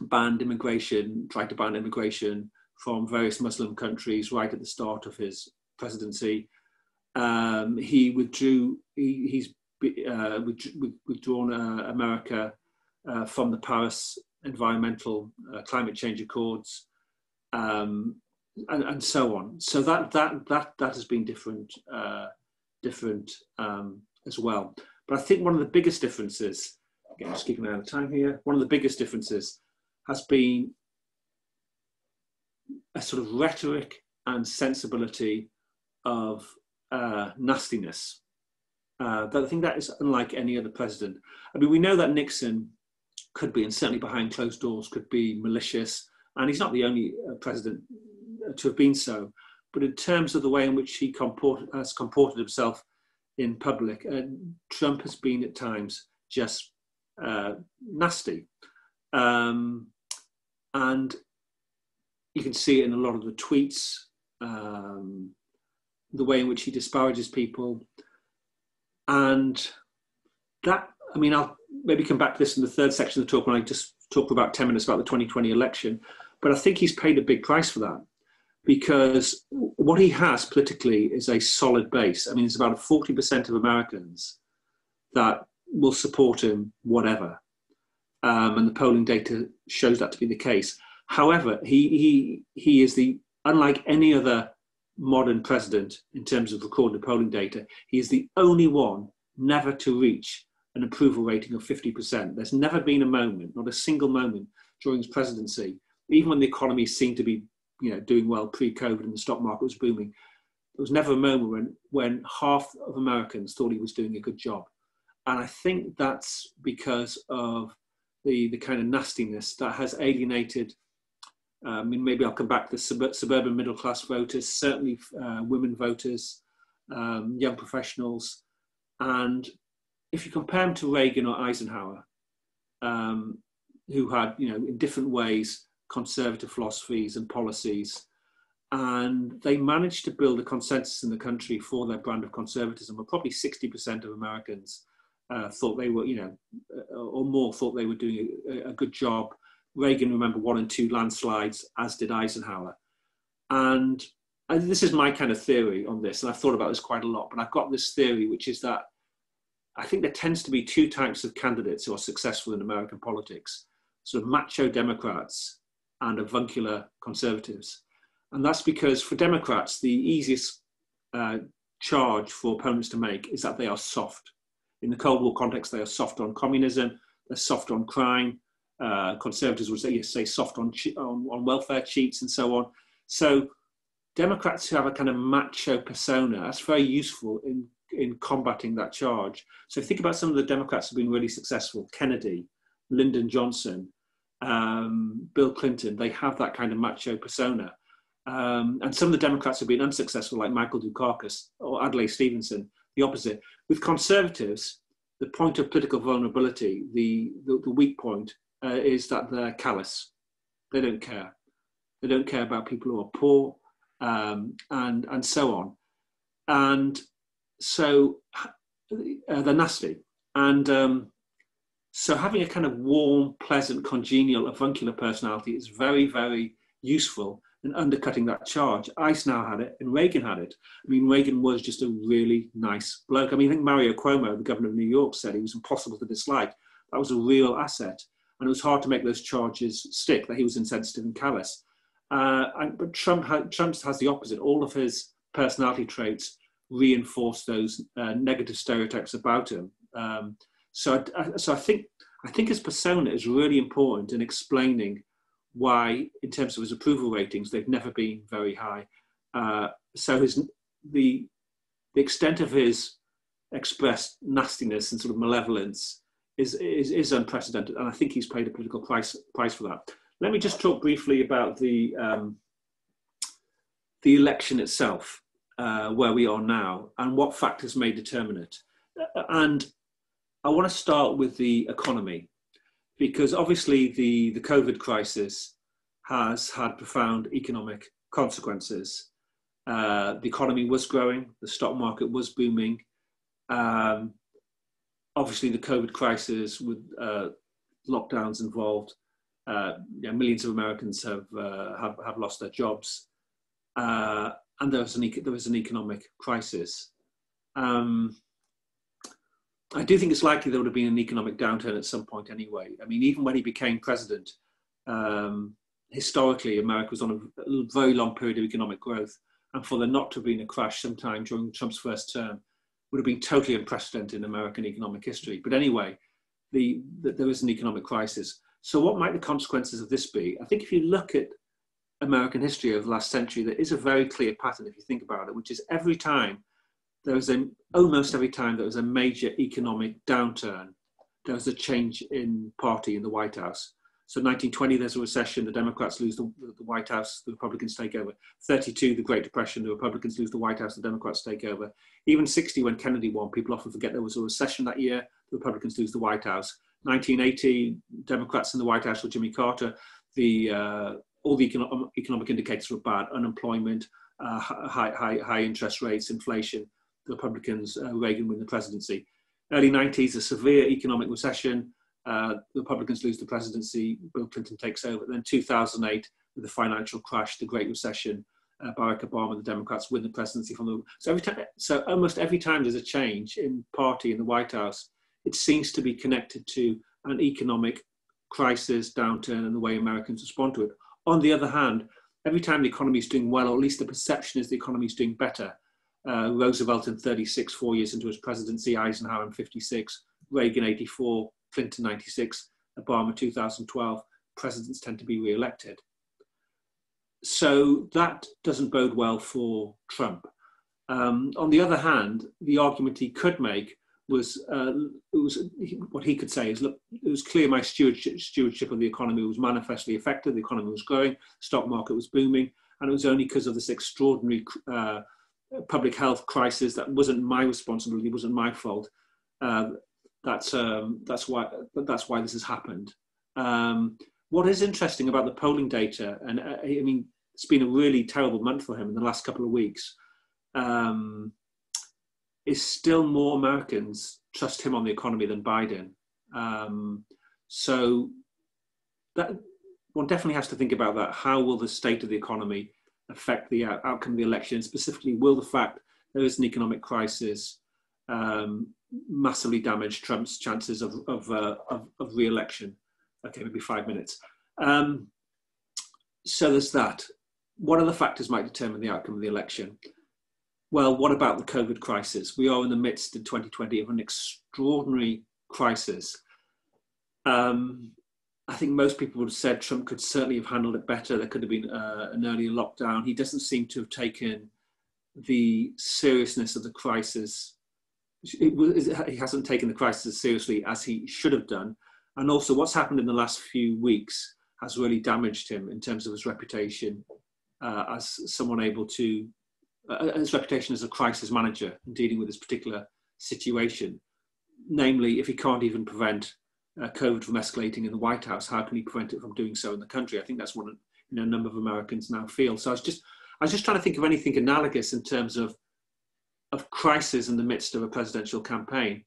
banned immigration, tried to ban immigration from various Muslim countries right at the start of his presidency. Um, he withdrew, he, he's uh, withdrawn uh, America uh, from the Paris Environmental uh, Climate Change Accords, um, and, and so on. So that, that, that, that has been different, uh, different um, as well. But I think one of the biggest differences, again, I'm just keeping out of time here, one of the biggest differences has been a sort of rhetoric and sensibility of uh, nastiness. Uh, but I think that is unlike any other president. I mean, we know that Nixon could be, and certainly behind closed doors, could be malicious, and he's not the only uh, president to have been so. but in terms of the way in which he comported, has comported himself in public, and Trump has been at times just uh, nasty. Um, and you can see it in a lot of the tweets, um, the way in which he disparages people. And that, I mean, I'll maybe come back to this in the third section of the talk when I just talk for about ten minutes about the twenty twenty election. But I think he's paid a big price for that, because what he has politically is a solid base. I mean, it's about forty percent of Americans that will support him, whatever. Um, and the polling data shows that to be the case. However, he, he, he is the, unlike any other modern president in terms of recorded polling data, he is the only one never to reach an approval rating of fifty percent. There's never been a moment, not a single moment during his presidency, even when the economy seemed to be, you know, doing well pre-COVID and the stock market was booming, there was never a moment when, when half of Americans thought he was doing a good job. And I think that's because of the, the kind of nastiness that has alienated, um, I mean, maybe I'll come back to sub suburban middle-class voters, certainly uh, women voters, um, young professionals. And if you compare him to Reagan or Eisenhower, um, who had, you know, in different ways, conservative philosophies and policies, and they managed to build a consensus in the country for their brand of conservatism. Well, probably sixty percent of Americans uh, thought they were, you know, or more thought they were doing a, a good job. Reagan, remember, one and two landslides, as did Eisenhower. And, and this is my kind of theory on this, and I've thought about this quite a lot, but I've got this theory, which is that I think there tends to be two types of candidates who are successful in American politics, sort of macho Democrats and avuncular conservatives. And that's because for Democrats, the easiest uh, charge for opponents to make is that they are soft. In the Cold War context, they are soft on communism, they're soft on crime. Uh, conservatives would say, yes, say soft on, on, on welfare cheats and so on. So Democrats who have a kind of macho persona, that's very useful in, in combating that charge. So think about some of the Democrats who've been really successful, Kennedy, Lyndon Johnson, Um, Bill Clinton. They have that kind of macho persona. Um, and some of the Democrats have been unsuccessful, like Michael Dukakis or Adlai Stevenson, the opposite. With conservatives, the point of political vulnerability, the, the, the weak point, uh, is that they're callous. They don't care. They don't care about people who are poor, um, and, and so on. And so uh, they're nasty. And um, so having a kind of warm, pleasant, congenial, avuncular personality is very, very useful in undercutting that charge. Eisenhower had it and Reagan had it. I mean, Reagan was just a really nice bloke. I mean, I think Mario Cuomo, the governor of New York, said he was impossible to dislike. That was a real asset. And it was hard to make those charges stick, that he was insensitive and callous. Uh, and, but Trump, ha Trump has the opposite. All of his personality traits reinforce those uh, negative stereotypes about him. Um, So, I, so I think I think his persona is really important in explaining why, in terms of his approval ratings, they've never been very high. Uh, so his the the extent of his expressed nastiness and sort of malevolence is is, is unprecedented, and I think he's paid a political price price for that. Let me just talk briefly about the um, the election itself, uh, where we are now, and what factors may determine it, and I want to start with the economy, because obviously the, the COVID crisis has had profound economic consequences. Uh, the economy was growing, the stock market was booming. Um, obviously the COVID crisis with uh, lockdowns involved, uh, yeah, millions of Americans have, uh, have, have lost their jobs, uh, and there was an, there was an economic crisis. Um, I do think it's likely there would have been an economic downturn at some point anyway. I mean, even when he became president, um, historically, America was on a very long period of economic growth. And for there not to have been a crash sometime during Trump's first term would have been totally unprecedented in American economic history. But anyway, the, the, there was an economic crisis. So what might the consequences of this be? I think if you look at American history over the last century, there is a very clear pattern if you think about it, which is every time There was a, almost every time there was a major economic downturn, there was a change in party in the White House. So nineteen twenty, there's a recession, the Democrats lose the, the White House, the Republicans take over. thirty-two, the Great Depression, the Republicans lose the White House, the Democrats take over. Even sixty, when Kennedy won, people often forget there was a recession that year, the Republicans lose the White House. nineteen eighty, Democrats in the White House with Jimmy Carter, the, uh, all the economic, economic indicators were bad, unemployment, uh, high, high, high interest rates, inflation. The Republicans, uh, Reagan win the presidency. Early nineties, a severe economic recession. Uh, the Republicans lose the presidency, Bill Clinton takes over. Then two thousand eight, with the financial crash, the Great Recession, uh, Barack Obama, the Democrats win the presidency from the... So, every time, so almost every time there's a change in party in the White House, it seems to be connected to an economic crisis, downturn, and the way Americans respond to it. On the other hand, every time the economy is doing well, or at least the perception is the economy is doing better. Uh, Roosevelt in thirty-six, four years into his presidency, Eisenhower in fifty-six, Reagan eighty-four, Clinton ninety-six, Obama two thousand twelve, presidents tend to be re-elected. So that doesn't bode well for Trump. Um, on the other hand, the argument he could make was, uh, it was what he could say is, look, it was clear my stewardship, stewardship of the economy was manifestly affected, the economy was growing, stock market was booming, and it was only because of this extraordinary uh, public health crisis that wasn't my responsibility, wasn't my fault. Uh, That's, um, that's, why, that's why this has happened. Um, what is interesting about the polling data, and uh, I mean, it's been a really terrible month for him in the last couple of weeks, um, is still more Americans trust him on the economy than Biden. Um, so that, one definitely has to think about that. How will the state of the economy affect the out outcome of the election? Specifically, will the fact there is an economic crisis um, massively damaged Trump's chances of of, uh, of of re-election? Okay, maybe five minutes. Um, so there's that. What other factors might determine the outcome of the election? Well, what about the COVID crisis? We are in the midst in twenty twenty of an extraordinary crisis. Um, I think most people would have said Trump could certainly have handled it better. There could have been uh, an earlier lockdown. He doesn't seem to have taken the seriousness of the crisis. He hasn't taken the crisis as seriously as he should have done. And also what's happened in the last few weeks has really damaged him in terms of his reputation uh, as someone able to, uh, his reputation as a crisis manager in dealing with this particular situation. Namely, if he can't even prevent uh, COVID from escalating in the White House, how can he prevent it from doing so in the country? I think that's what you know, a number of Americans now feel. So I was just, I was just trying to think of anything analogous in terms of of crisis in the midst of a presidential campaign.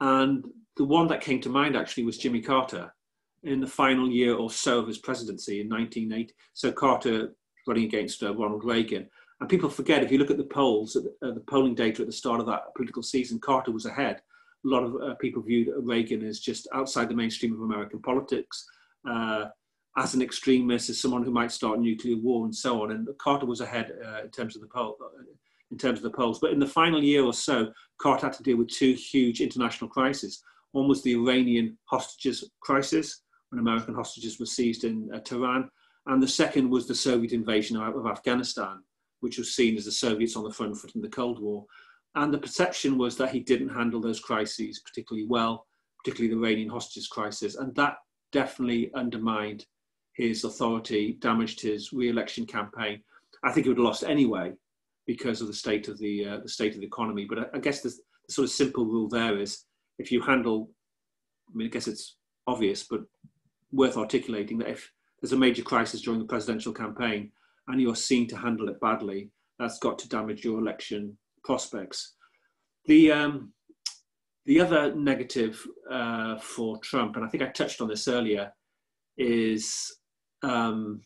And the one that came to mind actually was Jimmy Carter in the final year or so of his presidency in nineteen eighty. So Carter running against uh, Ronald Reagan. And people forget, if you look at the polls, at the, uh, the polling data at the start of that political season, Carter was ahead. A lot of uh, people viewed Reagan as just outside the mainstream of American politics, uh, as an extremist, as someone who might start nuclear war and so on. And Carter was ahead uh, in terms of the poll. in terms of the polls. But in the final year or so, Carter had to deal with two huge international crises. One was the Iranian hostages crisis, when American hostages were seized in uh, Tehran. And the second was the Soviet invasion of, of Afghanistan, which was seen as the Soviets on the front foot in the Cold War. And the perception was that he didn't handle those crises particularly well, particularly the Iranian hostages crisis. And that definitely undermined his authority, damaged his re-election campaign. I think he would have lost anyway, because of the state of the, uh, the state of the economy. But I, I guess the sort of simple rule there is, if you handle, I mean, I guess it's obvious, but worth articulating, that if there's a major crisis during the presidential campaign and you're seen to handle it badly, that's got to damage your election prospects. The, um, the other negative uh, for Trump, and I think I touched on this earlier, is um,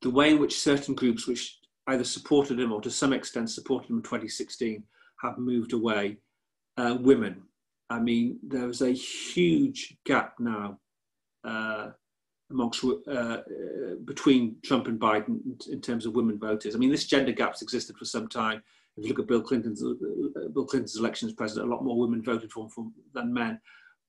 the way in which certain groups which either supported him or to some extent supported him in twenty sixteen, have moved away. Uh, women. I mean, there is a huge gap now uh, amongst, uh, between Trump and Biden in terms of women voters. I mean, this gender gap's existed for some time. If you look at Bill Clinton's, uh, Bill Clinton's election as president, a lot more women voted for him for, than men.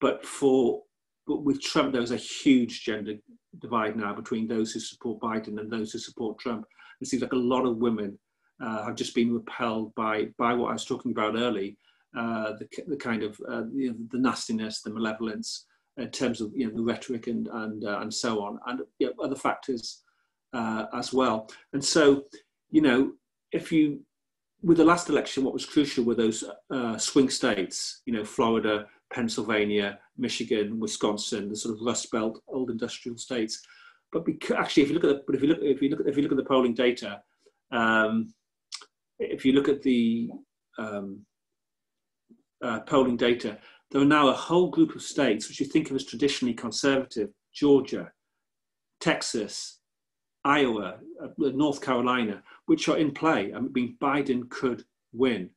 But, for, but with Trump, there is a huge gender divide now between those who support Biden and those who support Trump. It seems like a lot of women uh, have just been repelled by by what I was talking about early, uh, the, the kind of uh, you know, the nastiness, the malevolence, in terms of, you know, the rhetoric and and uh, and so on, and you know, other factors uh, as well. And so, you know, if you with the last election, what was crucial were those uh, swing states, you know, Florida, Pennsylvania, Michigan, Wisconsin, the sort of Rust Belt, old industrial states. But because, actually, if you look at the, but if you look if you look if you look at the polling data, um, if you look at the um, uh, polling data, there are now a whole group of states which you think of as traditionally conservative: Georgia, Texas, Iowa, uh, North Carolina, which are in play. I mean, Biden could win.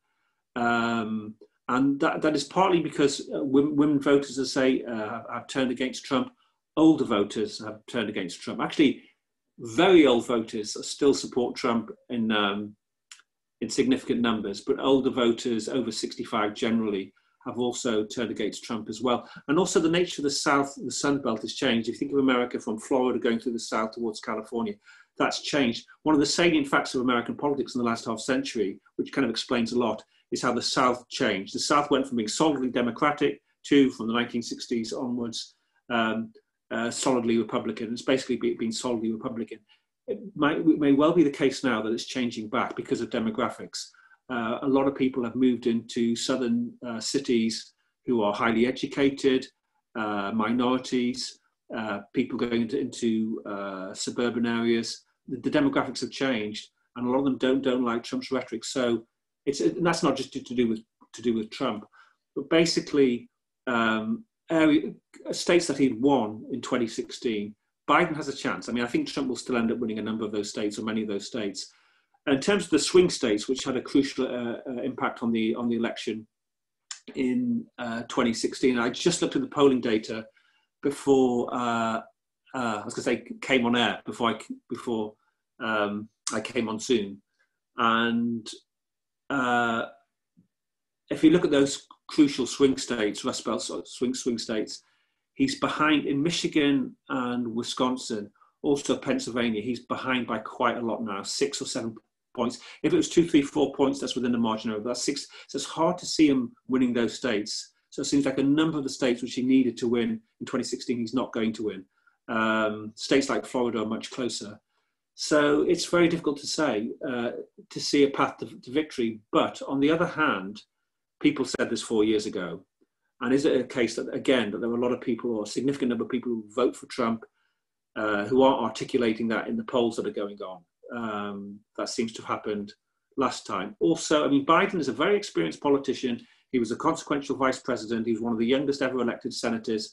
Um, And that, that is partly because uh, women, women voters, as I say, uh, have turned against Trump. Older voters have turned against Trump. Actually, very old voters still support Trump in, um, in significant numbers, but older voters over sixty-five generally have also turned against Trump as well. And also the nature of the South, the Sun Belt has changed. If you think of America from Florida going through the South towards California, that's changed. One of the salient facts of American politics in the last half century, which kind of explains a lot, is how the South changed. The South went from being solidly democratic to, from the nineteen sixties onwards, um, uh, solidly Republican. It's basically been solidly Republican. It, might, it may well be the case now that it's changing back because of demographics. Uh, a lot of people have moved into southern uh, cities who are highly educated, uh, minorities, uh, people going into, into uh, suburban areas. The, the demographics have changed, and a lot of them don't, don't like Trump's rhetoric. So It's, and that's not just to, to do with to do with Trump, but basically um, area, states that he'd won in twenty sixteen, Biden has a chance. I mean, I think Trump will still end up winning a number of those states or many of those states. And in terms of the swing states, which had a crucial uh, uh, impact on the on the election in uh, twenty sixteen, I just looked at the polling data before uh, uh, I was going to say came on air before I before um, I came on Zoom, and Uh, if you look at those crucial swing states, Rust Belt swing swing states, he's behind in Michigan and Wisconsin, also Pennsylvania. He's behind by quite a lot now, six or seven points. If it was two, three, four points, that's within the margin of that's six. So it's hard to see him winning those states. So it seems like a number of the states which he needed to win in twenty sixteen, he's not going to win. Um, states like Florida are much closer. So it's very difficult to say, uh, to see a path to, to victory. But on the other hand, people said this four years ago. And is it a case that, again, that there were a lot of people or a significant number of people who vote for Trump uh, who aren't articulating that in the polls that are going on? Um, that seems to have happened last time. Also, I mean, Biden is a very experienced politician. He was a consequential vice president. He was one of the youngest ever elected senators,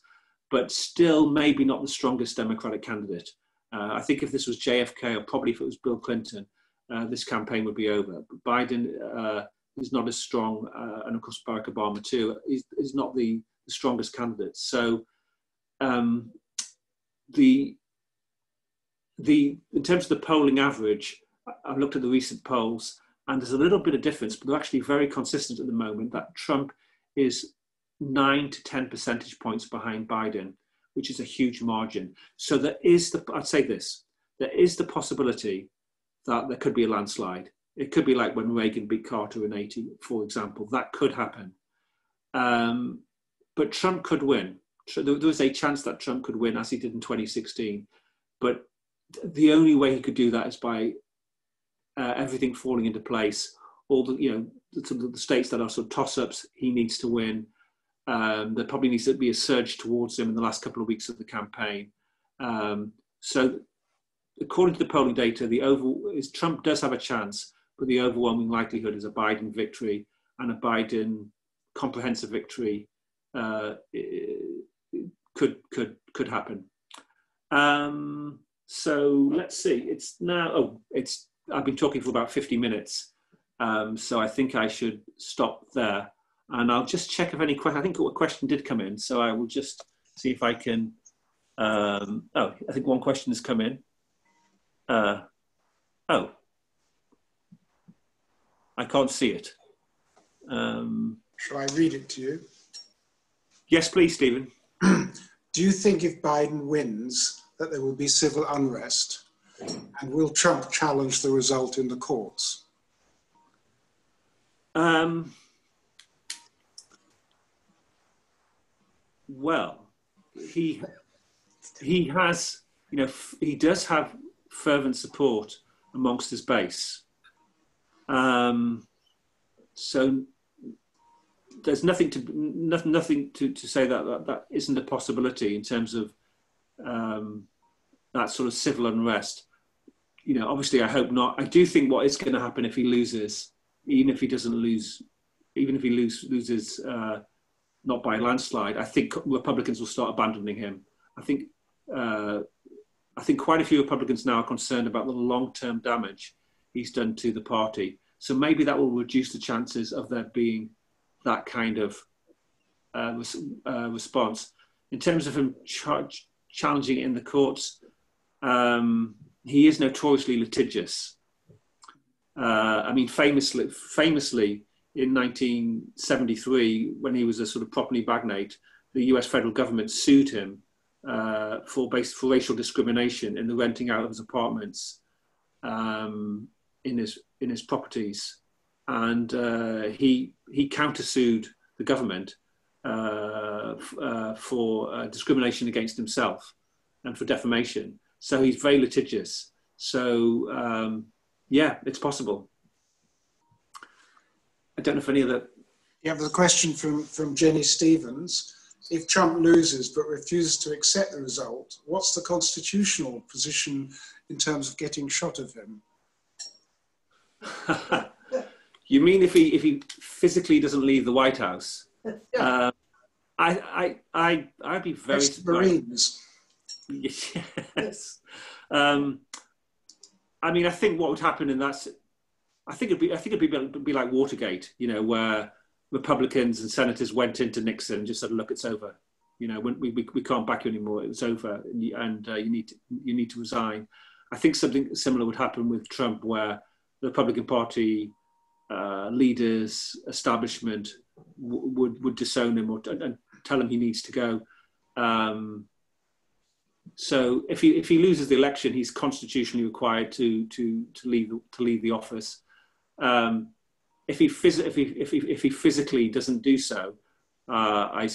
but still maybe not the strongest Democratic candidate. Uh, I think if this was J F K, or probably if it was Bill Clinton, uh, this campaign would be over. But Biden uh, is not as strong, uh, and of course Barack Obama too, is, is not the, the strongest candidate. So um, the, the, in terms of the polling average, I've looked at the recent polls, and there's a little bit of difference, but they're actually very consistent at the moment, that Trump is nine to ten percentage points behind Biden, which is a huge margin. So there is the, I'd say this, there is the possibility that there could be a landslide. It could be like when Reagan beat Carter in eighty, for example. That could happen. Um, but Trump could win. There was a chance that Trump could win, as he did in twenty sixteen. But the only way he could do that is by uh, everything falling into place. All the, you know, the, the states that are sort of toss-ups, he needs to win. Um, there probably needs to be a surge towards him in the last couple of weeks of the campaign. Um, so according to the polling data, the overall is Trump does have a chance, but the overwhelming likelihood is a Biden victory, and a Biden comprehensive victory uh, could, could, could happen. Um, so let's see, it's now, oh, it's, I've been talking for about fifty minutes. Um, so I think I should stop there. And I'll just check if any question, I think a question did come in. So I will just see if I can, um, oh, I think one question has come in. Uh, oh, I can't see it. Um, Shall I read it to you? Yes, please, Stephen. Do you think if Biden wins that there will be civil unrest? And will Trump challenge the result in the courts? Um, Well, he he has, you know, f he does have fervent support amongst his base. Um, so there's nothing to no, nothing to, to say that, that that isn't a possibility in terms of um, that sort of civil unrest. You know, obviously, I hope not. I do think what is going to happen if he loses, even if he doesn't lose, even if he lose, loses uh, not by a landslide, I think Republicans will start abandoning him. I think uh, I think quite a few Republicans now are concerned about the long-term damage he's done to the party. So maybe that will reduce the chances of there being that kind of uh, res uh, response. In terms of him ch challenging in the courts, um, he is notoriously litigious. Uh, I mean, famously, famously in nineteen seventy-three, when he was a sort of property magnate, the U S federal government sued him uh, for, based, for racial discrimination in the renting out of his apartments, um, in his in his properties, and uh, he he countersued the government uh, uh, for uh, discrimination against himself and for defamation. So he's very litigious. So um, yeah, it's possible. I don't know if any of that. You have the question from from Jenny Stevens. If Trump loses but refuses to accept the result, what's the constitutional position in terms of getting shot of him? You mean if he if he physically doesn't leave the White House? Yeah. Uh, I I I I'd be very Marines. Yes. Um, I mean, I think what would happen in that, I think it'd be I think it'd be, it'd be like Watergate, you know, where Republicans and senators went into Nixon and just said, "Look, it's over. You know, we we, we can't back you anymore. It's over, and you, and uh, you need to, you need to resign." I think something similar would happen with Trump, where the Republican Party uh, leaders, establishment w would would disown him or t and tell him he needs to go. Um, so if he if he loses the election, he's constitutionally required to to to leave to leave the office. Um, if he phys if he if he if he physically doesn't do so, uh, I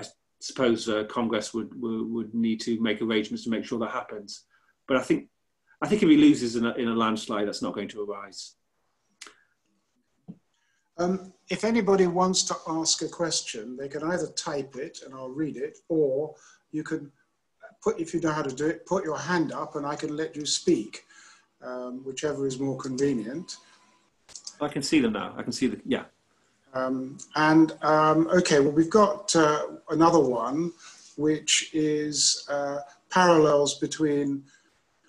I suppose uh, Congress would, would would need to make arrangements to make sure that happens. But I think. I think if he loses in a, in a landslide, that's not going to arise. Um, if anybody wants to ask a question, they can either type it and I'll read it, or you can put, if you know how to do it, put your hand up and I can let you speak, um, whichever is more convenient. I can see them now. I can see the, yeah. Um, and, um, okay, well, we've got uh, another one, which is uh, parallels between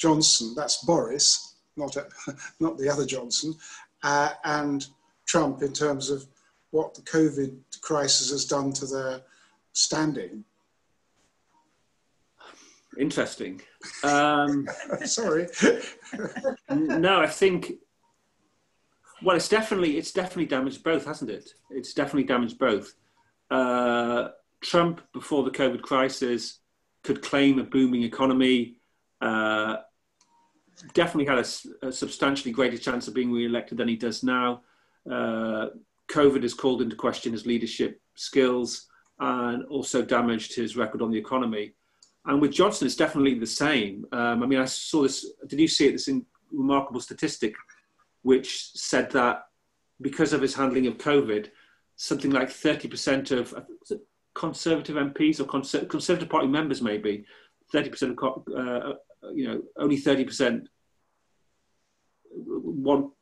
Johnson, that's Boris, not, a, not the other Johnson, uh, and Trump in terms of what the COVID crisis has done to their standing. Interesting. Um, Sorry. No, I think, well, it's definitely, it's definitely damaged both, hasn't it? It's definitely damaged both. Uh, Trump, before the COVID crisis, could claim a booming economy. Uh, definitely had a, a substantially greater chance of being re-elected than he does now. Uh, COVID has called into question his leadership skills and also damaged his record on the economy. And with Johnson, it's definitely the same. Um, I mean, I saw this, did you see it, this in, remarkable statistic, which said that because of his handling of COVID, something like thirty percent of was it Conservative M Ps or conser Conservative Party members maybe, thirty percent of, uh, you know, only thirty percent want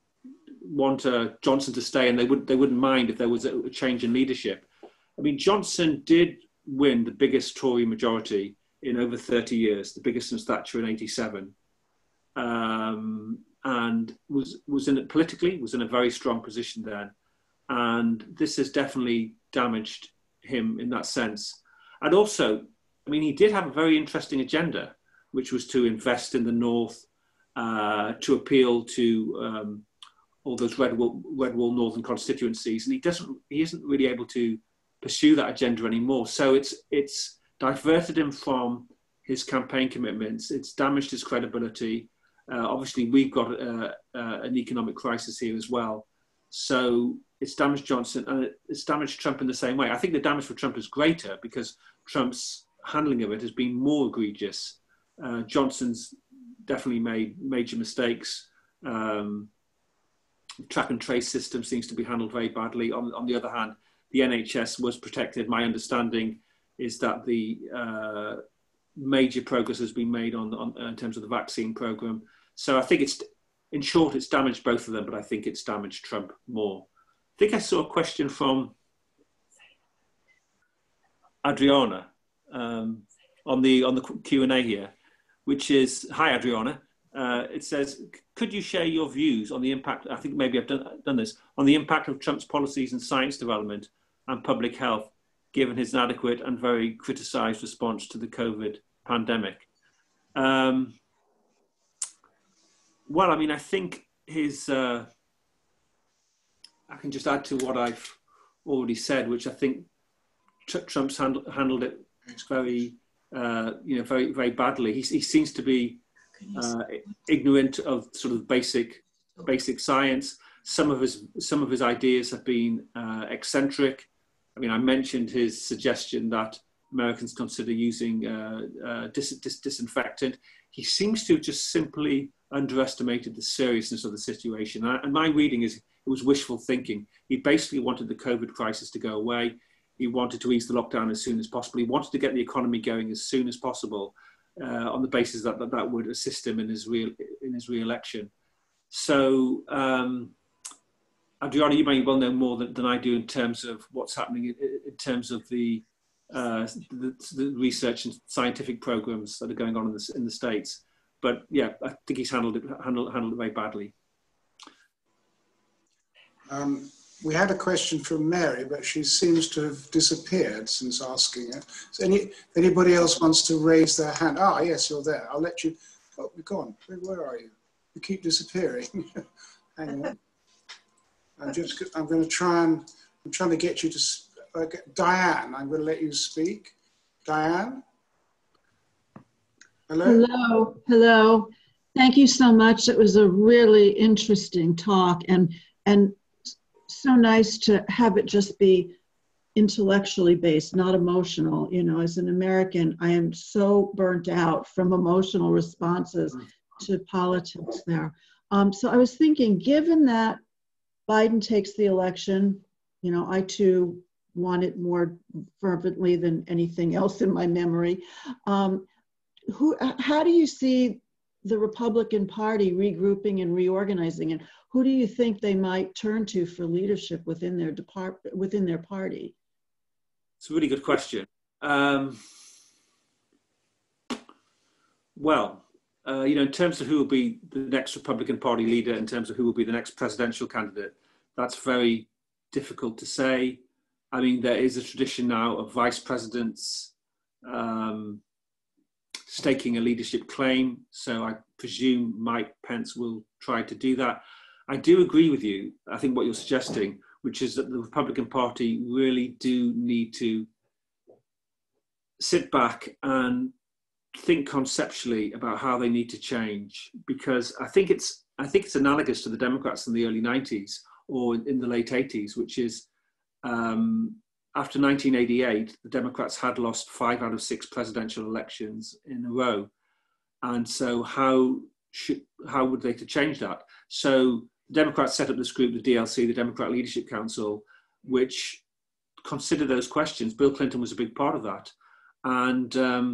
want uh, Johnson to stay, and they would they wouldn't mind if there was a, a change in leadership. I mean, Johnson did win the biggest Tory majority in over thirty years, the biggest since Thatcher in eighty-seven, um, and was was in it politically was in a very strong position then, and this has definitely damaged him in that sense. And also, I mean, he did have a very interesting agenda, which was to invest in the North, uh, to appeal to um, all those red wall, red wall Northern constituencies, and he doesn't, he isn't really able to pursue that agenda anymore. So it's it's diverted him from his campaign commitments. It's damaged his credibility. Uh, obviously, we've got uh, uh, an economic crisis here as well. So it's damaged Johnson, and it's damaged Trump in the same way. I think the damage for Trump is greater because Trump's handling of it has been more egregious. Uh, Johnson's definitely made major mistakes. Um, track and trace system seems to be handled very badly. On, on the other hand, the N H S was protected. My understanding is that the uh, major progress has been made on, on in terms of the vaccine program. So I think it's, in short, it's damaged both of them, but I think it's damaged Trump more. I think I saw a question from Adriana um, on the on the Q and A here, which is, hi Adriana. Uh, it says, could you share your views on the impact, I think maybe I've done, done this, on the impact of Trump's policies in science development and public health, given his inadequate and very criticised response to the COVID pandemic? Um, well, I mean, I think his, uh, I can just add to what I've already said, which I think tr Trump's handle, handled it very, uh, you know, very, very badly. He, he seems to be Uh, ignorant of sort of basic, basic science. Some of his some of his ideas have been uh, eccentric. I mean, I mentioned his suggestion that Americans consider using uh, uh, dis dis disinfectant. He seems to have just simply underestimated the seriousness of the situation. And, I, and my reading is it was wishful thinking. He basically wanted the COVID crisis to go away. He wanted to ease the lockdown as soon as possible. He wanted to get the economy going as soon as possible. Uh, on the basis that, that that would assist him in his real in his re-election. So, um, Adriana, you may well know more than, than I do in terms of what's happening in, in terms of the, uh, the the research and scientific programs that are going on in the in the States. But yeah, I think he's handled it handled handled it very badly. Um, we had a question from Mary, but she seems to have disappeared since asking it. So any, anybody else wants to raise their hand? Ah, yes, you're there. I'll let you, oh, you're gone. Where are you? You keep disappearing. Hang on. I'm just, I'm gonna try and, I'm trying to get you to, uh, get, Diane, I'm gonna let you speak. Diane? Hello? Hello, hello. Thank you so much. It was a really interesting talk, and, and, so nice to have it just be intellectually based, not emotional. You know, as an American, I am so burnt out from emotional responses to politics there. Um, so I was thinking, given that Biden takes the election, you know, I too want it more fervently than anything else in my memory. Um, who, how do you see the Republican Party regrouping and reorganizing, and who do you think they might turn to for leadership within their depart within their party? It's a really good question. Um, well, uh, you know, in terms of who will be the next Republican Party leader, in terms of who will be the next presidential candidate, that's very difficult to say. I mean, there is a tradition now of vice presidents um, staking a leadership claim. So I presume Mike Pence will try to do that. I do agree with you, I think what you're suggesting, which is that the Republican Party really do need to sit back and think conceptually about how they need to change, because I think it's, I think it's analogous to the Democrats in the early nineties or in the late eighties, which is um, after nineteen eighty-eight, the Democrats had lost five out of six presidential elections in a row. And so how should, how would they to change that? So the Democrats set up this group, the D L C, the Democrat Leadership Council, which considered those questions. Bill Clinton was a big part of that. And, um,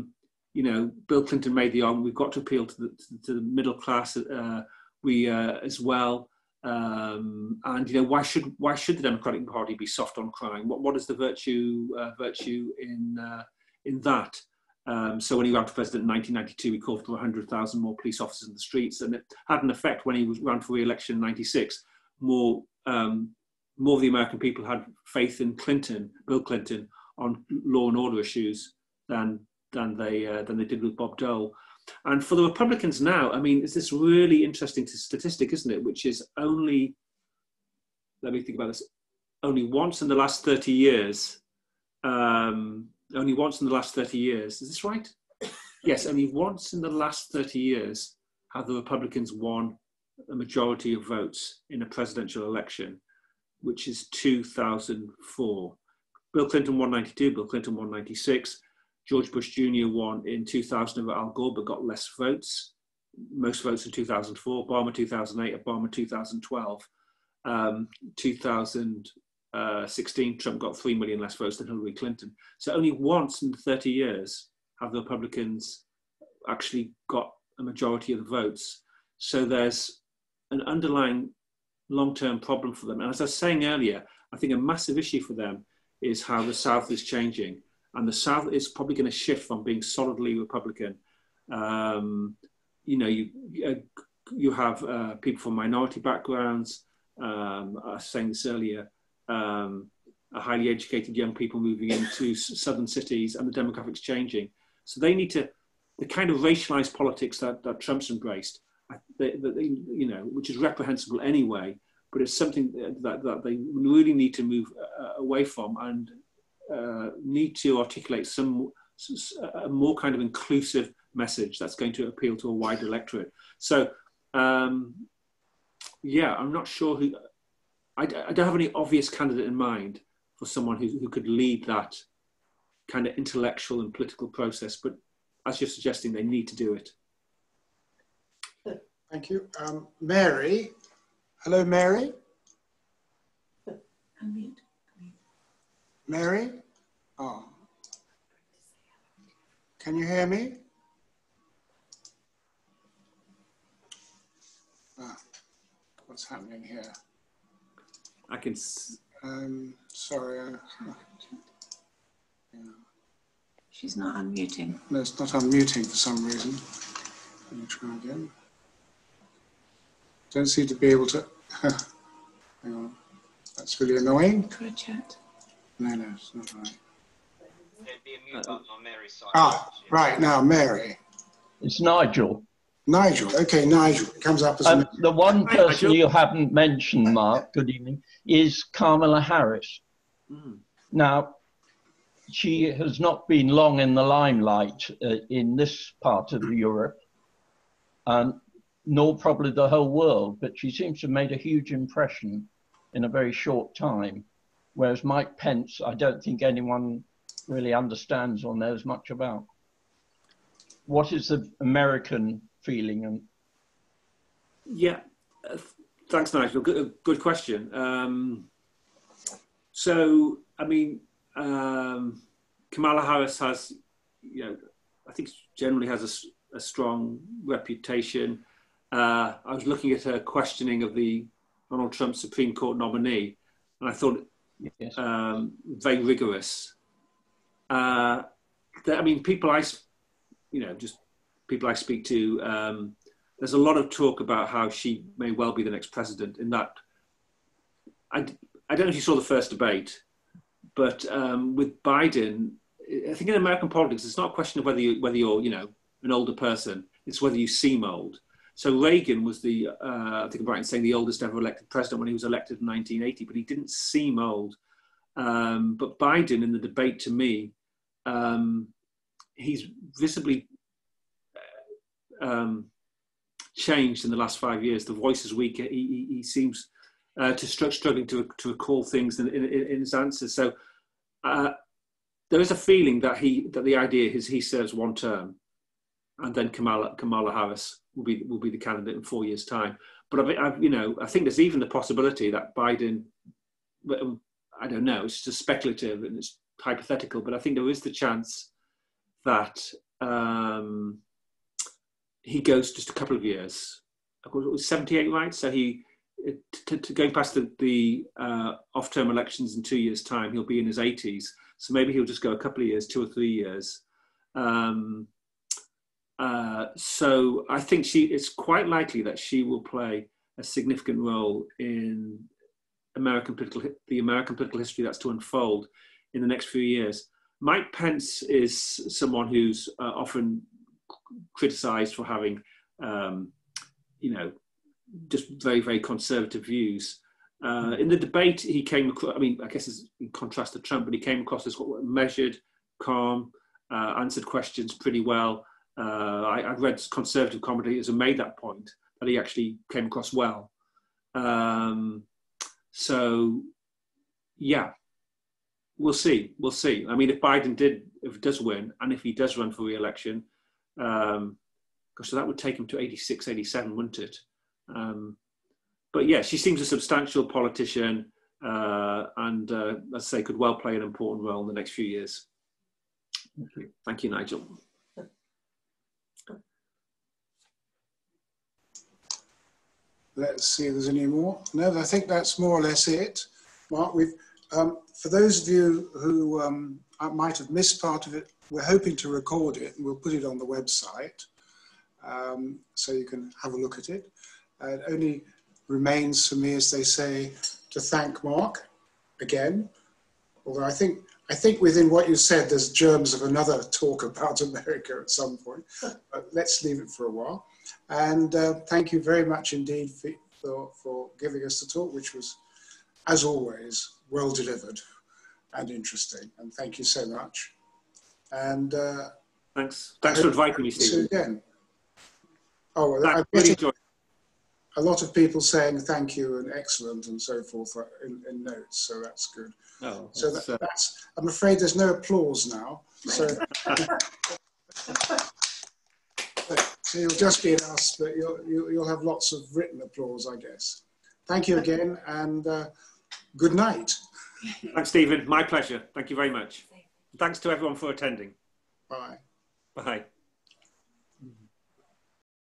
you know, Bill Clinton made the argument, we've got to appeal to the, to the middle class uh, we uh, as well. Um, and, you know, why should, why should the Democratic Party be soft on crime? What, what is the virtue, uh, virtue in, uh, in that? Um, so when he ran for president in nineteen ninety-two, he called for one hundred thousand more police officers in the streets, and it had an effect when he was, ran for re-election in ninety-six. More, um, more of the American people had faith in Clinton, Bill Clinton, on law and order issues than than they uh, than they did with Bob Dole. And for the Republicans now, I mean, it's this really interesting statistic, isn't it? Which is only, let me think about this, only once in the last thirty years. Um, Only once in the last thirty years, is this right? Yes, only once in the last thirty years have the Republicans won a majority of votes in a presidential election, which is two thousand four. Bill Clinton won ninety-two, Bill Clinton won ninety-six, George Bush Junior won in two thousand over Al Gore, but got less votes, most votes in two thousand four, Obama two thousand eight, Obama two thousand twelve. Um, two thousand sixteen, Trump got three million less votes than Hillary Clinton. So only once in thirty years have the Republicans actually got a majority of the votes. So there's an underlying long-term problem for them. And as I was saying earlier, I think a massive issue for them is how the South is changing. And the South is probably going to shift from being solidly Republican. Um, you know, you, uh, you have uh, people from minority backgrounds. Um, I was saying this earlier, um, highly educated young people moving into southern cities, and the demographics changing. So they need to, the kind of racialized politics that, that Trump's embraced, they, they, you know, which is reprehensible anyway, but it's something that, that they really need to move uh, away from, and uh, need to articulate some a more kind of inclusive message that's going to appeal to a wide electorate. So, um, yeah, I'm not sure who, I, I don't have any obvious candidate in mind for someone who, who could lead that kind of intellectual and political process, but as you're suggesting, they need to do it. Thank you. Um, Mary. Hello, Mary. Unmute. Mary? Oh. Can you hear me? Ah, what's happening here? I can... S um, sorry. Uh, yeah. She's not unmuting. No, it's not unmuting for some reason. Let me try again. Don't seem to be able to. Hang on. That's really annoying. Try a chat. No, no, it's not right. There'd be a mute button on Mary's side. Ah, right now, Mary. It's Nigel. Nigel, okay, Nigel. It comes up as um, a... The one person you haven't mentioned, Mark, good evening, is Kamala Harris. Mm. Now, she has not been long in the limelight uh, in this part of Europe. Um, nor probably the whole world, but she seems to have made a huge impression in a very short time. Whereas Mike Pence, I don't think anyone really understands or knows much about. What is the American feeling? And yeah, uh, thanks, Nigel. Good, good question. Um, so, I mean, um, Kamala Harris has, you know, I think generally has a, a strong reputation. Uh, I was looking at her questioning of the Donald Trump Supreme Court nominee, and I thought yes. um, very rigorous. Uh, that, I mean, people I, you know, just people I speak to, um, there's a lot of talk about how she may well be the next president. In that, I, I don't know if you saw the first debate, but um, with Biden, I think in American politics, it's not a question of whether you, whether you're, you know, an older person; it's whether you seem old. So Reagan was the, uh, I think I'm right in saying, the oldest ever elected president when he was elected in nineteen eighty, but he didn't seem old. Um, but Biden in the debate, to me, um, he's visibly um, changed in the last five years. The voice is weaker. He, he, he seems uh, to str struggling to, to recall things in, in, in his answers. So uh, there is a feeling that, he, that the idea is he serves one term, and then Kamala, Kamala Harris will be, will be the candidate in four years' time. But, I, I, you know, I think there's even the possibility that Biden, I don't know, it's just speculative and it's hypothetical, but I think there is the chance that um, he goes just a couple of years. It was seventy-eight, right? So he, to, to going past the, the uh, off-term elections in two years' time, he'll be in his eighties. So maybe he'll just go a couple of years, two or three years. Um, Uh, so I think she, it's quite likely that she will play a significant role in American political, the American political history that's to unfold in the next few years. Mike Pence is someone who's uh, often criticized for having, um, you know, just very, very conservative views. Uh, in the debate, he came across, I mean, I guess it's in contrast to Trump, but he came across as measured, calm, uh, answered questions pretty well. Uh, I, I've read conservative commentators who made that point, that he actually came across well. Um, so, yeah. we'll see. We'll see. I mean, if Biden did, if he does win, and if he does run for re-election, um, so that would take him to eighty-six, eighty-seven, wouldn't it? Um, but yeah, she seems a substantial politician, uh, and uh, let's say could well play an important role in the next few years. Thank you, Thank you Nigel. Let's see if there's any more. No, I think that's more or less it. Mark, we've, um, for those of you who um, might have missed part of it, we're hoping to record it and we'll put it on the website, um, so you can have a look at it. Uh, it only remains for me, as they say, to thank Mark again. Although I think, I think within what you said, there's germs of another talk about America at some point, but let's leave it for a while. And uh, thank you very much indeed for, for, for giving us the talk, which was, as always, well delivered and interesting. And thank you so much. And uh, thanks. Thanks for inviting me, Stephen. Again. Oh, well, I've really enjoyed a lot of people saying thank you and excellent and so forth in, in notes, so that's good. Oh, so that's, that, uh... that's. I'm afraid there's no applause now. So. So you'll just be in us, but you'll, you'll have lots of written applause, I guess. Thank you again, and uh, good night. Thanks, Stephen. My pleasure. Thank you very much. Thanks to everyone for attending. Bye. Bye.